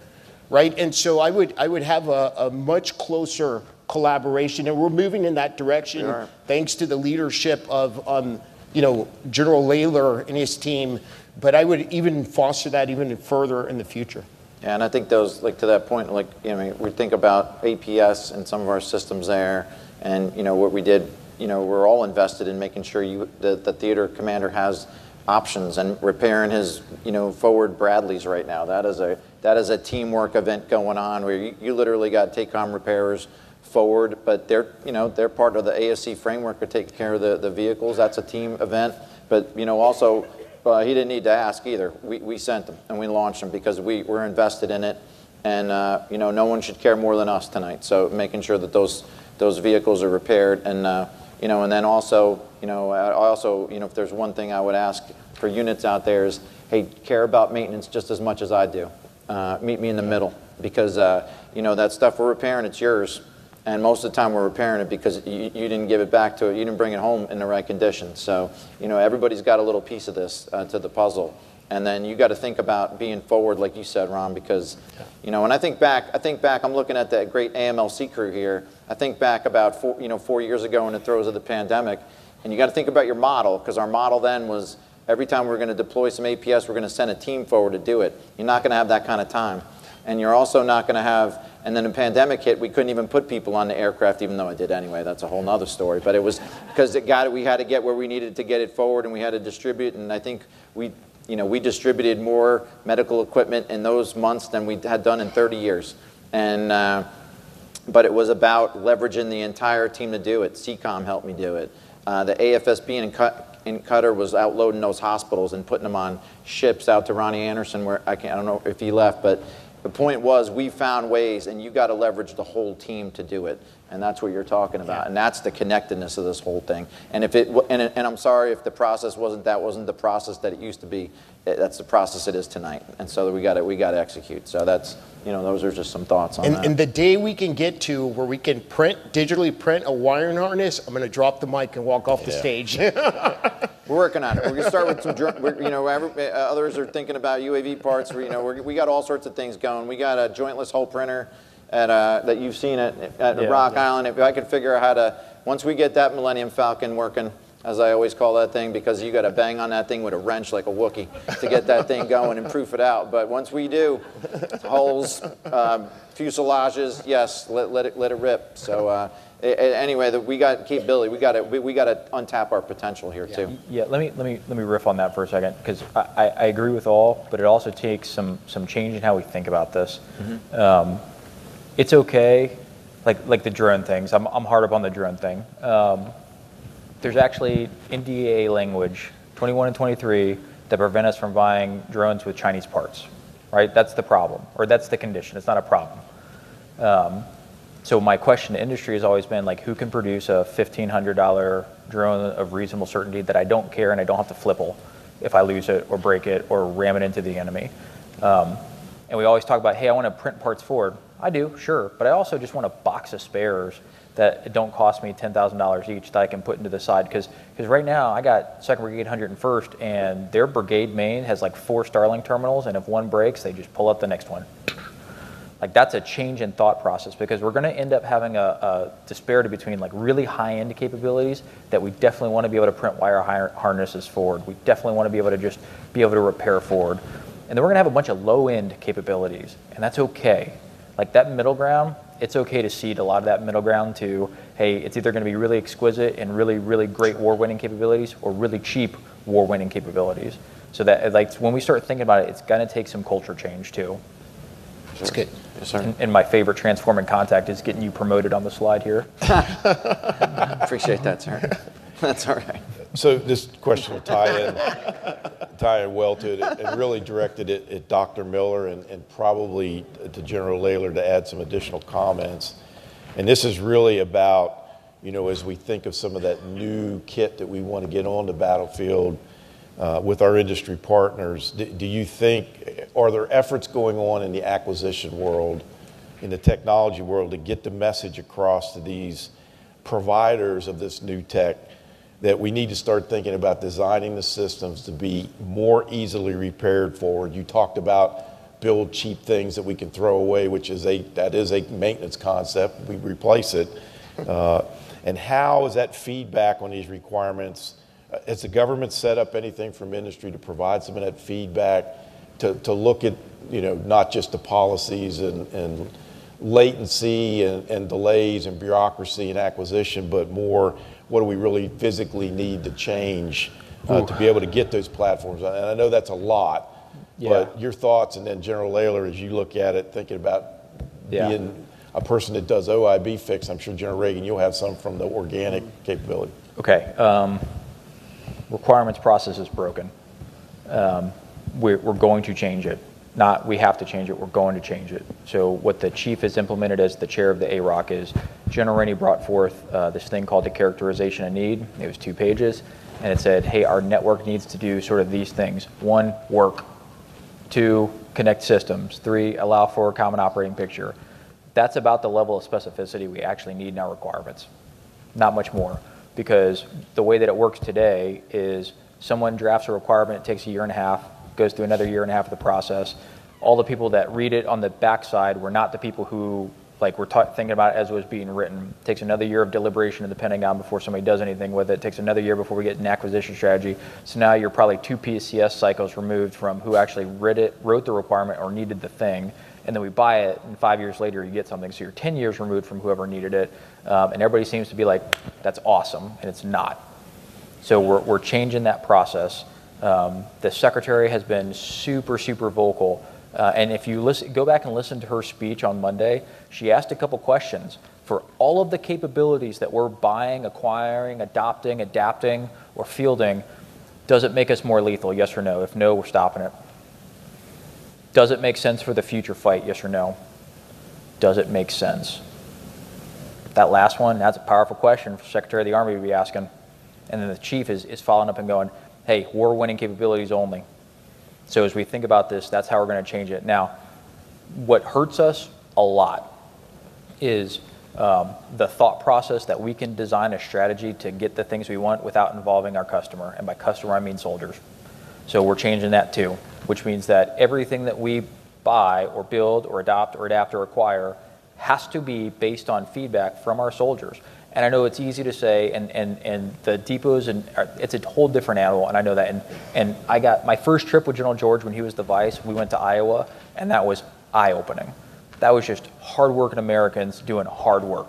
Right, and so I would I would have a, a much closer collaboration, and we're moving in that direction, sure, thanks to the leadership of um, you know, General Laylor and his team, but I would even foster that even further in the future. Yeah, and I think those, like to that point, like, you know, we think about A P S and some of our systems there, and, you know, what we did, you know, we're all invested in making sure you, the, the theater commander has options and repairing his, you know, forward Bradleys right now. That is a, that is a teamwork event going on where you, you literally got TACOM repairers forward, but they're, you know, they're part of the A S C framework to take care of the, the vehicles. That's a team event, but, you know, also, Uh, he didn't need to ask either. We, we sent them and we launched them because we were invested in it, and uh, you know, no one should care more than us tonight. So making sure that those those vehicles are repaired, and uh, you know, and then also, you know, I also, you know, if there's one thing I would ask for units out there is, hey, care about maintenance just as much as I do. Uh, meet me in the middle, because uh, you know, that stuff we're repairing, it's yours, and most of the time we're repairing it because you, you didn't give it back to it, you didn't bring it home in the right condition. So, you know, everybody's got a little piece of this uh, to the puzzle. And then you got to think about being forward, like you said, Ron, because, you know, and I think back, I think back, I'm looking at that great A M L C crew here. I think back about, four, you know, four years ago in the throes of the pandemic, and you got to think about your model, because our model then was every time we're going to deploy some A P S, we're going to send a team forward to do it. You're not going to have that kind of time. And you're also not going to have, and then the pandemic hit, we couldn't even put people on the aircraft, even though I did anyway. That's a whole nother story. But it was because it got, we had to get where we needed to get it forward, and we had to distribute. And I think we, you know, we distributed more medical equipment in those months than we had done in thirty years. And uh, but it was about leveraging the entire team to do it. SECOM helped me do it. Uh, the A F S B and Cut. In Qatar was outloading those hospitals and putting them on ships out to Ronnie Anderson, where I can't, I don't know if he left, but the point was we found ways, and you got to leverage the whole team to do it, and that's what you're talking about, yeah. And that's the connectedness of this whole thing. And if it, and, and I'm sorry if the process wasn't that wasn't the process that it used to be. It, that's the process it is tonight, and so we got to we got to execute. So that's, you know, those are just some thoughts on and, that. And the day we can get to where we can print, digitally print a wiring harness, I'm going to drop the mic and walk off yeah. the stage. We're working on it. We're going to start with some, you know, every, uh, others are thinking about U A V parts. We, you know, we're, we got all sorts of things going. We got a jointless hull printer at uh, that you've seen at, at yeah, Rock yeah. Island. If I could figure out how to, once we get that Millennium Falcon working, as I always call that thing, because you got to bang on that thing with a wrench like a Wookiee to get that thing going and proof it out. But once we do, hulls, um, fuselages, yes, let, let it let it rip. So. Uh, Anyway, that we got capability. We got to we, we got to untap our potential here yeah. too. Yeah, let me let me let me riff on that for a second, because I, I agree with all, but it also takes some some change in how we think about this. Mm-hmm. Um, it's okay, like like the drone things. I'm I'm hard up on the drone thing. Um, there's actually N D A A language twenty-one and twenty-three that prevent us from buying drones with Chinese parts. Right, that's the problem, or that's the condition. It's not a problem. Um, So my question to industry has always been, like, who can produce a fifteen hundred dollar drone of reasonable certainty that I don't care and I don't have to flipple if I lose it or break it or ram it into the enemy? Um, and we always talk about, hey, I want to print parts forward. I do, sure, but I also just want a box of spares that don't cost me ten thousand dollars each that I can put into the side, because right now I got second Brigade one hundred and first, and their brigade main has like four Starlink terminals, and if one breaks, they just pull up the next one. Like, that's a change in thought process, because we're going to end up having a, a disparity between like really high-end capabilities that we definitely want to be able to print wire harnesses forward. We definitely want to be able to just be able to repair forward. And then we're going to have a bunch of low-end capabilities, and that's okay. Like, that middle ground, it's okay to cede a lot of that middle ground to, hey, it's either going to be really exquisite and really, really great war-winning capabilities or really cheap war-winning capabilities. So that, like, when we start thinking about it, it's going to take some culture change too. It's good. Yes, sir. And, and my favorite transforming contact is getting you promoted on the slide here. Appreciate that, sir. That's all right. So this question will tie in, tie in well to it. It, it really directed it at Doctor Miller and, and probably to General Laylor to add some additional comments. And this is really about, you know, as we think of some of that new kit that we want to get on the battlefield, Uh, with our industry partners, do, do you think, are there efforts going on in the acquisition world, in the technology world, to get the message across to these providers of this new tech that we need to start thinking about designing the systems to be more easily repaired forward? You talked about build cheap things that we can throw away, which is a, that is a maintenance concept. We replace it. Uh, and how is that feedback on these requirements Has the government set up anything from industry to provide some of that feedback, to, to look at, you know, not just the policies and, and latency and, and delays and bureaucracy and acquisition, but more what do we really physically need to change uh, to be able to get those platforms? And I know that's a lot, yeah. but your thoughts, and then General Lalor, as you look at it, thinking about yeah. being a person that does O I B fix, I'm sure, General Reagan, you'll have some from the organic capability. Okay. Um, requirements process is broken. Um, we're, we're going to change it. Not we have to change it, we're going to change it. So what the chief has implemented as the chair of the A R O C is, General Rennie brought forth uh, this thing called the characterization of need. It was two pages, and it said, hey, our network needs to do sort of these things. One, work. Two, connect systems. Three, allow for a common operating picture. That's about the level of specificity we actually need in our requirements. Not much more, because the way that it works today is someone drafts a requirement, it takes a year and a half, goes through another year and a half of the process. All the people that read it on the backside were not the people who like were ta- thinking about it as it was being written. It takes another year of deliberation in the Pentagon before somebody does anything with it. It takes another year before we get an acquisition strategy. So now you're probably two P C S cycles removed from who actually read it, wrote the requirement or needed the thing. And then we buy it, and five years later you get something. So you're ten years removed from whoever needed it. Um, and everybody seems to be like, that's awesome, and it's not. So we're, we're changing that process. Um, the secretary has been super, super vocal. Uh, and if you listen, go back and listen to her speech on Monday, she asked a couple questions. For all of the capabilities that we're buying, acquiring, adopting, adapting, or fielding, does it make us more lethal? Yes or no? If no, we're stopping it. Does it make sense for the future fight? Yes or no? Does it make sense? That last one, that's a powerful question for Secretary of the Army to be asking. And then the chief is, is following up and going, hey, war-winning capabilities only. So as we think about this, that's how we're going to change it. Now, what hurts us a lot is um, the thought process that we can design a strategy to get the things we want without involving our customer. And by customer, I mean soldiers. So we're changing that too, which means that everything that we buy or build or adopt or adapt or acquire has to be based on feedback from our soldiers. And I know it's easy to say, and, and, and the depots, and it's a whole different animal, and I know that. And, and I got my first trip with General George when he was the vice. We went to Iowa, and that was eye-opening. That was just hard-working Americans doing hard work.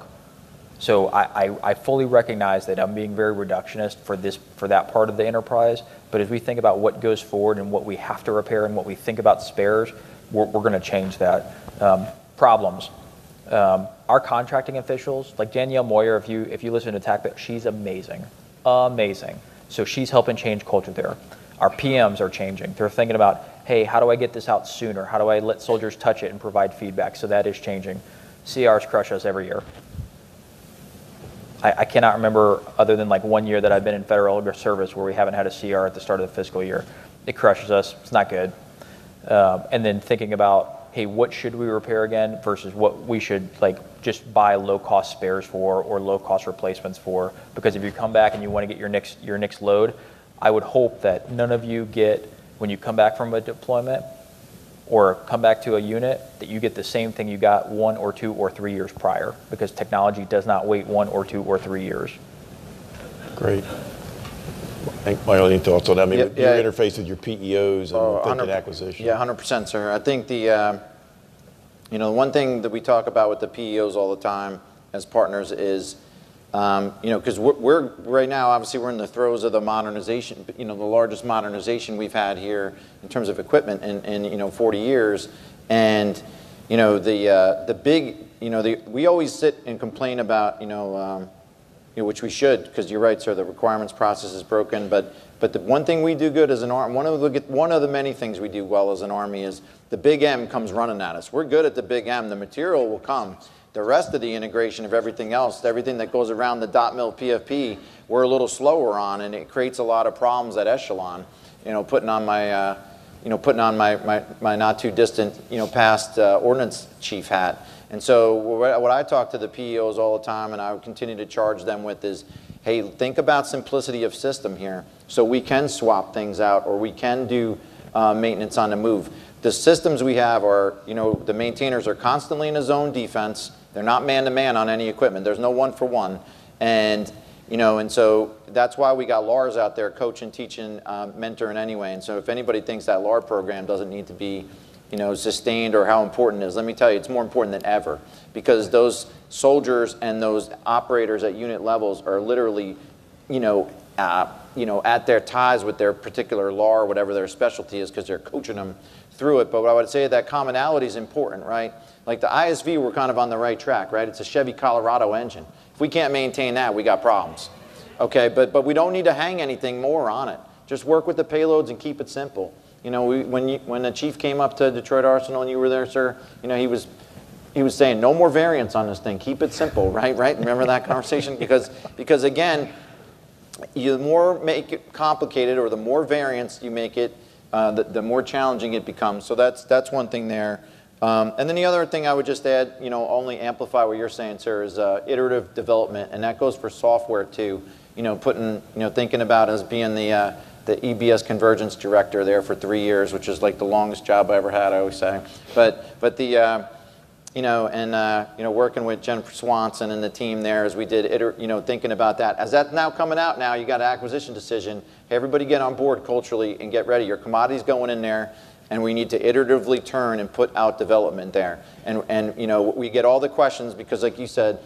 So I, I, I fully recognize that I'm being very reductionist for this for that part of the enterprise. But as we think about what goes forward and what we have to repair and what we think about spares, we're, we're going to change that. Um, problems. Um, our contracting officials, like Danielle Moyer, if you if you listen to TACBIT, she's amazing, amazing. So she's helping change culture there. Our P Ms are changing. They're thinking about, hey, how do I get this out sooner? How do I let soldiers touch it and provide feedback? So that is changing. C Rs crush us every year. I, I cannot remember other than like one year that I've been in federal service where we haven't had a C R at the start of the fiscal year. It crushes us. It's not good. Um, and then thinking about, hey, what should we repair again versus what we should like just buy low-cost spares for or low-cost replacements for. Because if you come back and you want to get your next your next load, I would hope that none of you get, when you come back from a deployment or come back to a unit, that you get the same thing you got one or two or three years prior, because technology does not wait one or two or three years. Great. I think my only thoughts on that, I mean, yeah, your yeah. interface with your P E Os and oh, thinking acquisition. Yeah, one hundred percent, sir. I think the, uh, you know, one thing that we talk about with the P E Os all the time as partners is, um, you know, because we're, we're, right now, obviously, we're in the throes of the modernization, you know, the largest modernization we've had here in terms of equipment in, in you know, forty years. And, you know, the, uh, the big, you know, the, we always sit and complain about, you know, um, You know, which we should, because you're right, sir, the requirements process is broken. But but the one thing we do good as an Army, one of the one of the many things we do well as an Army is the big M comes running at us. We're good at the big M. The material will come. The rest of the integration of everything else, everything that goes around the dot mil P F P, we're a little slower on, and it creates a lot of problems at Echelon. You know, putting on my uh, you know putting on my my, my not too distant you know past uh, ordnance chief hat. And so what I talk to the P E Os all the time, and I would continue to charge them with, is, hey, think about simplicity of system here, so we can swap things out or we can do uh, maintenance on the move. The systems we have are, you know, the maintainers are constantly in a zone defense. They're not man-to-man on any equipment. There's no one-for-one. And You know, and so that's why we got L A Rs out there coaching, teaching, um, mentoring anyway. And so if anybody thinks that L A R program doesn't need to be, you know, sustained or how important it is, let me tell you, it's more important than ever, because those soldiers and those operators at unit levels are literally, you know, uh, you know, at their ties with their particular L A R, whatever their specialty is, because they're coaching them through it. But what I would say that commonality is important, right? Like the I S V, we're kind of on the right track, right? It's a Chevy Colorado engine. We can't maintain that, we got problems. Okay, but, but we don't need to hang anything more on it. Just work with the payloads and keep it simple. You know, we, when, you, when the chief came up to Detroit Arsenal and you were there, sir, you know, he was, he was saying no more variants on this thing, keep it simple, right, right? Remember that conversation? Because, because again, you more make it complicated or the more variants you make it, uh, the, the more challenging it becomes. So that's, that's one thing there. Um, and then the other thing I would just add, you know, only amplify what you're saying, sir, is uh, iterative development, and that goes for software too. You know, putting, you know, thinking about as being the uh, the E B S convergence director there for three years, which is like the longest job I ever had, I always say. But but the, uh, you know, and uh, you know, working with Jennifer Swanson and the team there as we did, iter you know, thinking about that as that's now coming out. Now you got an acquisition decision. Hey, everybody, get on board culturally and get ready. Your commodity's going in there. And we need to iteratively turn and put out development there. And, and you know, we get all the questions because, like you said,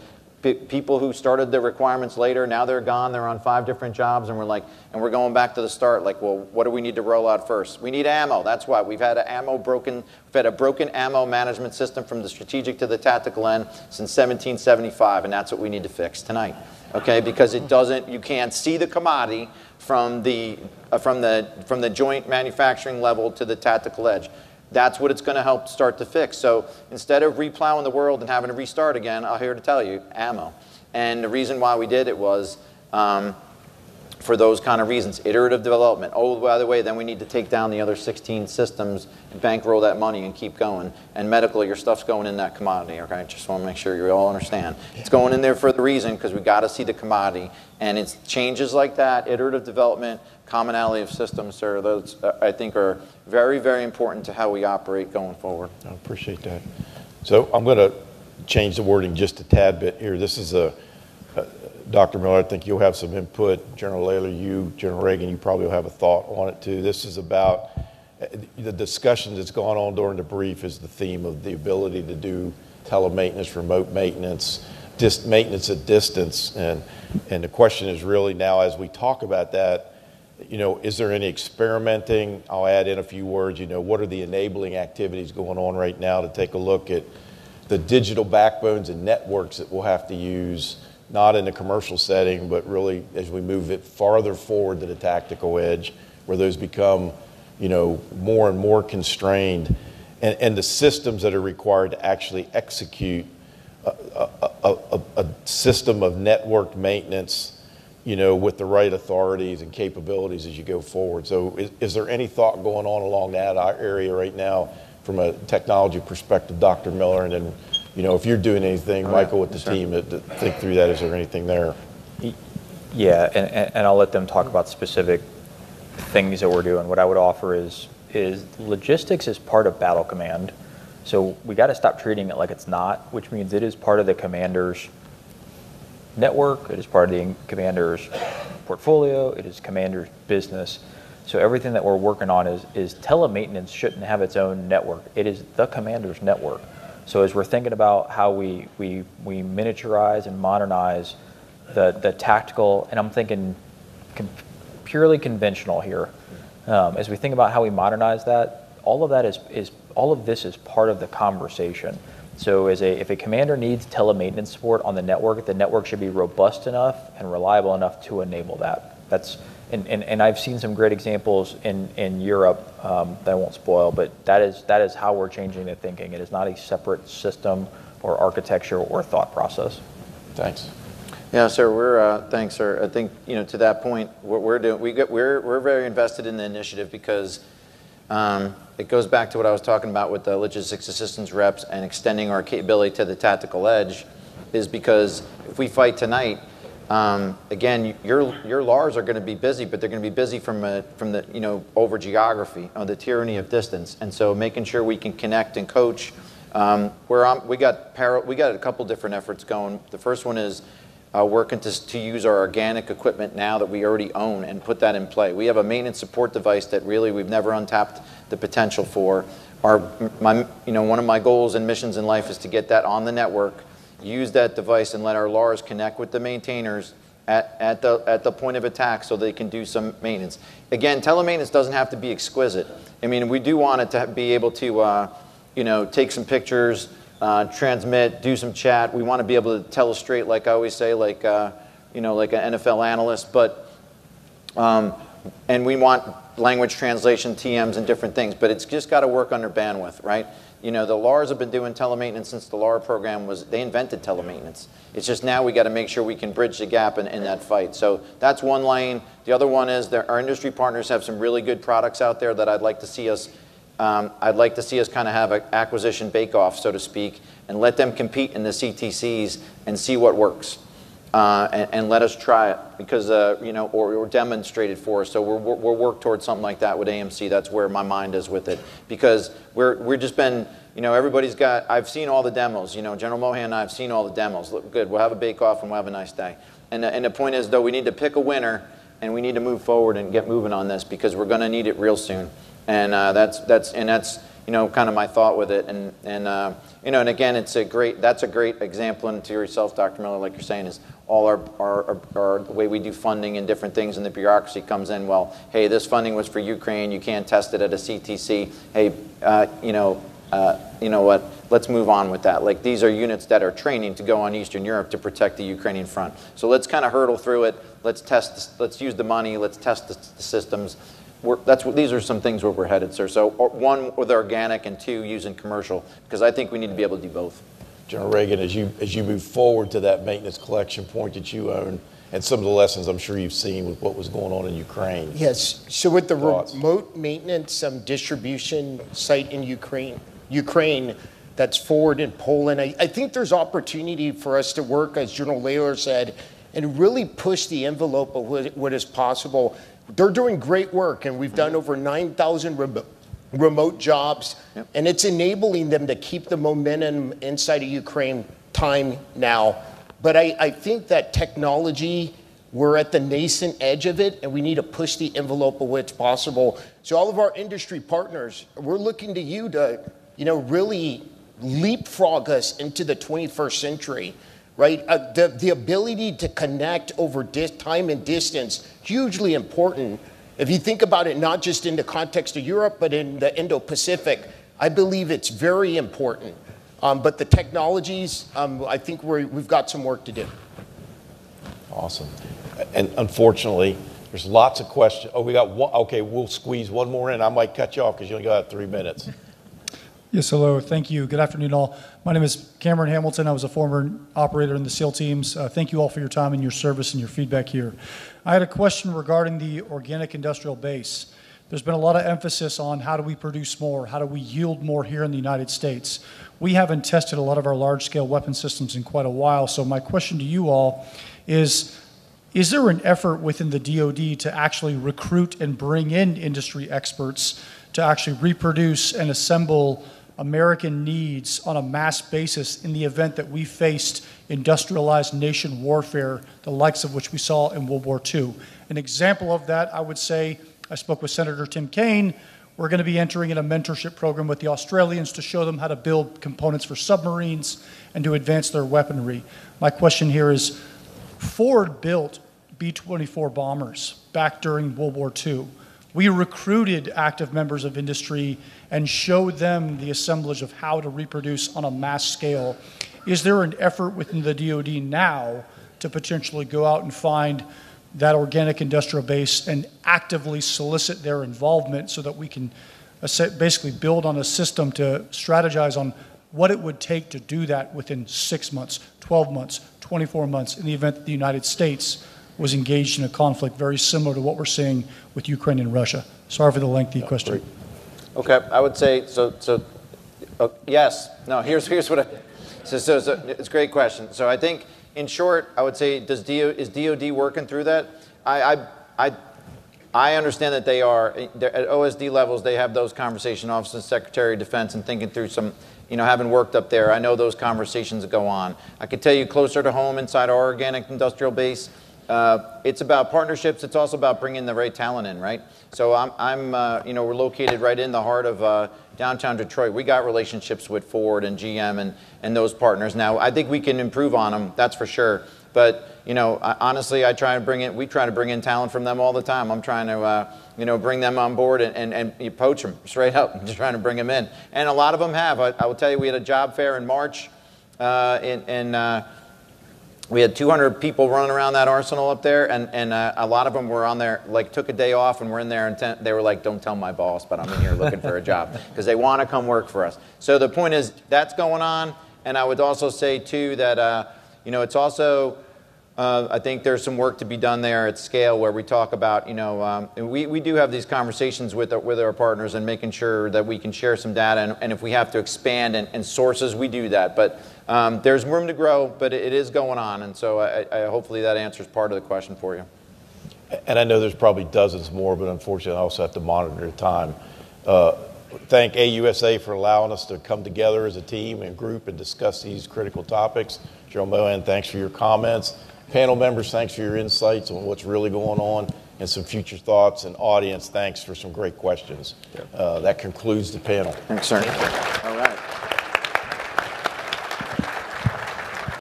pe people who started the requirements later, now they're gone, they're on five different jobs, and we're like, and we're going back to the start, like, well, what do we need to roll out first? We need ammo, that's why. We've had, a ammo broken, we've had a broken ammo management system from the strategic to the tactical end since seventeen seventy-five, and that's what we need to fix tonight, okay? Because it doesn't, you can't see the commodity from the, uh, from, the, from the joint manufacturing level to the tactical edge. That's what it's going to help start to fix. So instead of replowing the world and having to restart again, I'm here to tell you, ammo. And the reason why we did it was um, for those kind of reasons, iterative development. Oh, by the way, then we need to take down the other sixteen systems and bankroll that money and keep going. And medical, your stuff's going in that commodity, okay? Just want to make sure you all understand. It's going in there for the reason because we got to see the commodity. And it's changes like that, iterative development, commonality of systems, sir, those uh, I think are very, very important to how we operate going forward. I appreciate that. So I'm going to change the wording just a tad bit here. This is a Uh, Doctor Miller, I think you'll have some input. General Lalor, you, General Reagan, you probably will have a thought on it too. This is about uh, the discussion that's gone on during the brief is the theme of the ability to do telemaintenance, remote maintenance, dis maintenance at distance. And, and the question is really now as we talk about that, you know, is there any experimenting? I'll add in a few words, you know, what are the enabling activities going on right now to take a look at the digital backbones and networks that we'll have to use not in a commercial setting, but really as we move it farther forward to the tactical edge, where those become, you know, more and more constrained, and, and the systems that are required to actually execute a, a, a, a system of networked maintenance, you know, with the right authorities and capabilities as you go forward. So is, is there any thought going on along that area right now from a technology perspective, Doctor Miller, and then you know, if you're doing anything, Michael, with the sure. team, to think through that, is there anything there? Yeah, and, and I'll let them talk about specific things that we're doing. What I would offer is, is logistics is part of Battle Command. So we got to stop treating it like it's not, which means it is part of the commander's network. It is part of the commander's portfolio. It is commander's business. So everything that we're working on is, is telemaintenance shouldn't have its own network. It is the commander's network. So as we're thinking about how we, we, we miniaturize and modernize the, the tactical, and I'm thinking com purely conventional here, um, as we think about how we modernize that, all of that is, is, all of this is part of the conversation. So as a, if a commander needs telemaintenance support on the network, the network should be robust enough and reliable enough to enable that. That's, and, and, and I've seen some great examples in, in Europe um, that I won't spoil, but that is, that is how we're changing the thinking. It is not a separate system or architecture or thought process. Thanks. Yeah, sir, we're, uh, thanks, sir. I think, you know, to that point, what we're doing, we get, we're, we're very invested in the initiative because um, it goes back to what I was talking about with the logistics assistance reps and extending our capability to the tactical edge is because if we fight tonight, Um, again, your, your L A Rs are going to be busy, but they're going to be busy from, a, from the, you know, over geography, on the tyranny of distance. And so making sure we can connect and coach. Um, we're on, we, got para, we got a couple different efforts going. The first one is uh, working to, to use our organic equipment now that we already own and put that in play. We have a maintenance support device that really we've never untapped the potential for. Our, my, you know, one of my goals and missions in life is to get that on the network, use that device and let our L A Rs connect with the maintainers at, at, the, at the point of attack so they can do some maintenance. Again, telemaintenance doesn't have to be exquisite. I mean, we do want it to be able to uh, you know, take some pictures, uh, transmit, do some chat. We want to be able to telestrate, like I always say, like, uh, you know, like an N F L analyst, but, um, and we want language translation, T Ms, and different things, but it's just got to work under bandwidth, right? You know, the L A Rs have been doing telemaintenance since the L A R program was, they invented telemaintenance. It's just now we got to make sure we can bridge the gap in, in that fight. So that's one lane. The other one is that our industry partners have some really good products out there that I'd like to see us, um, I'd like to see us kind of have an acquisition bake-off, so to speak, and let them compete in the C T Cs and see what works. Uh, and, and let us try it because, uh, you know, or, or demonstrate it for us. So we're, we're, we'll work towards something like that with A M C. That's where my mind is with it because we're, we're just been, you know, everybody's got, I've seen all the demos. You know, General Mohan and I have seen all the demos. Look good. We'll have a bake-off and we'll have a nice day. And, and the point is, though, we need to pick a winner and we need to move forward and get moving on this because we're going to need it real soon. And uh, that's, that's, and that's, you know, kind of my thought with it. And, and uh, you know, and again, it's a great, that's a great example unto yourself, Doctor Miller, like you're saying, is all our, our, our, the way we do funding and different things, and the bureaucracy comes in, well, hey, this funding was for Ukraine, you can't test it at a C T C, hey, uh, you know, uh, you know what, let's move on with that. Like, these are units that are training to go on Eastern Europe to protect the Ukrainian front. So let's kind of hurdle through it, let's test, let's use the money, let's test the, the systems. We're, that's what, these are some things where we're headed, sir. So one, with organic, and two, using commercial, because I think we need to be able to do both. General Reagan, as you, as you move forward to that maintenance collection point that you own, and some of the lessons I'm sure you've seen with what was going on in Ukraine. Yes, so with the Thoughts? remote maintenance um, distribution site in Ukraine, Ukraine that's forward in Poland, I, I think there's opportunity for us to work, as General Laylor said, and really push the envelope of what, what is possible. They're doing great work, and we've done over nine thousand remote remote jobs, yep. And it's enabling them to keep the momentum inside of Ukraine time now. But I, I think that technology, we're at the nascent edge of it, and we need to push the envelope of what's possible. So all of our industry partners, we're looking to you to, you know, really leapfrog us into the twenty-first century, right? Uh, the, the ability to connect over dis time and distance, hugely important. If you think about it, not just in the context of Europe, but in the Indo-Pacific, I believe it's very important. Um, but the technologies, um, I think we're, we've got some work to do. Awesome. And unfortunately, there's lots of questions. Oh, we got one. Okay, we'll squeeze one more in. I might cut you off because you only got three minutes. Yes, hello. Thank you. Good afternoon, all. My name is Cameron Hamilton. I was a former operator in the SEAL teams. Uh, thank you all for your time and your service and your feedback here. I had a question regarding the organic industrial base. There's been a lot of emphasis on how do we produce more, how do we yield more here in the United States. We haven't tested a lot of our large-scale weapon systems in quite a while, so my question to you all is, is there an effort within the D O D to actually recruit and bring in industry experts to actually reproduce and assemble American needs on a mass basis in the event that we faced industrialized nation warfare, the likes of which we saw in World War Two. An example of that, I would say, I spoke with Senator Tim Kaine. We're going to be entering in a mentorship program with the Australians to show them how to build components for submarines and to advance their weaponry. My question here is, Ford built B twenty-four bombers back during World War Two. We recruited active members of industry and showed them the assemblage of how to reproduce on a mass scale. Is there an effort within the D O D now to potentially go out and find that organic industrial base and actively solicit their involvement so that we can basically build on a system to strategize on what it would take to do that within six months, twelve months, twenty-four months in the event that the United States was engaged in a conflict very similar to what we're seeing with Ukraine and Russia? Sorry for the lengthy no, question. Great. Okay, I would say, so, so uh, yes, no, here's, here's what I, so, so, so it's a great question. So I think, in short, I would say, does D O, is D O D working through that? I, I, I, I understand that they are, at O S D levels, they have those conversations, Office of Secretary of Defense, and thinking through some you know, having worked up there, I know those conversations that go on. I could tell you closer to home inside our organic industrial base, uh, it's about partnerships. It's also about bringing the right talent in, right? So I'm, I'm uh, you know, we're located right in the heart of uh, downtown Detroit. We got relationships with Ford and G M and, and those partners. Now, I think we can improve on them, that's for sure. But, you know, I, honestly, I try to bring in, we try to bring in talent from them all the time. I'm trying to, uh, you know, bring them on board and, and, and you poach them straight up. I'm just trying to bring them in. And a lot of them have. I, I will tell you, we had a job fair in March, uh, and, and uh, we had two hundred people running around that arsenal up there, and, and uh, a lot of them were on there, like took a day off and were in there, and they were like, don't tell my boss, but I'm in here looking for a job, because they want to come work for us. So the point is, that's going on. And I would also say, too, that, uh, you know, it's also, Uh, I think there's some work to be done there at scale, where we talk about, you know, um, we, we do have these conversations with our, with our partners and making sure that we can share some data, and, and if we have to expand and, and sources, we do that. But um, there's room to grow, but it, it is going on, and so I, I, hopefully that answers part of the question for you. And I know there's probably dozens more, but unfortunately I also have to monitor time. Uh, thank A U S A for allowing us to come together as a team and group and discuss these critical topics. Gerald Mohan, thanks for your comments. Panel members, thanks for your insights on what's really going on and some future thoughts. And audience, thanks for some great questions. Uh, that concludes the panel. Thanks, sir. All right.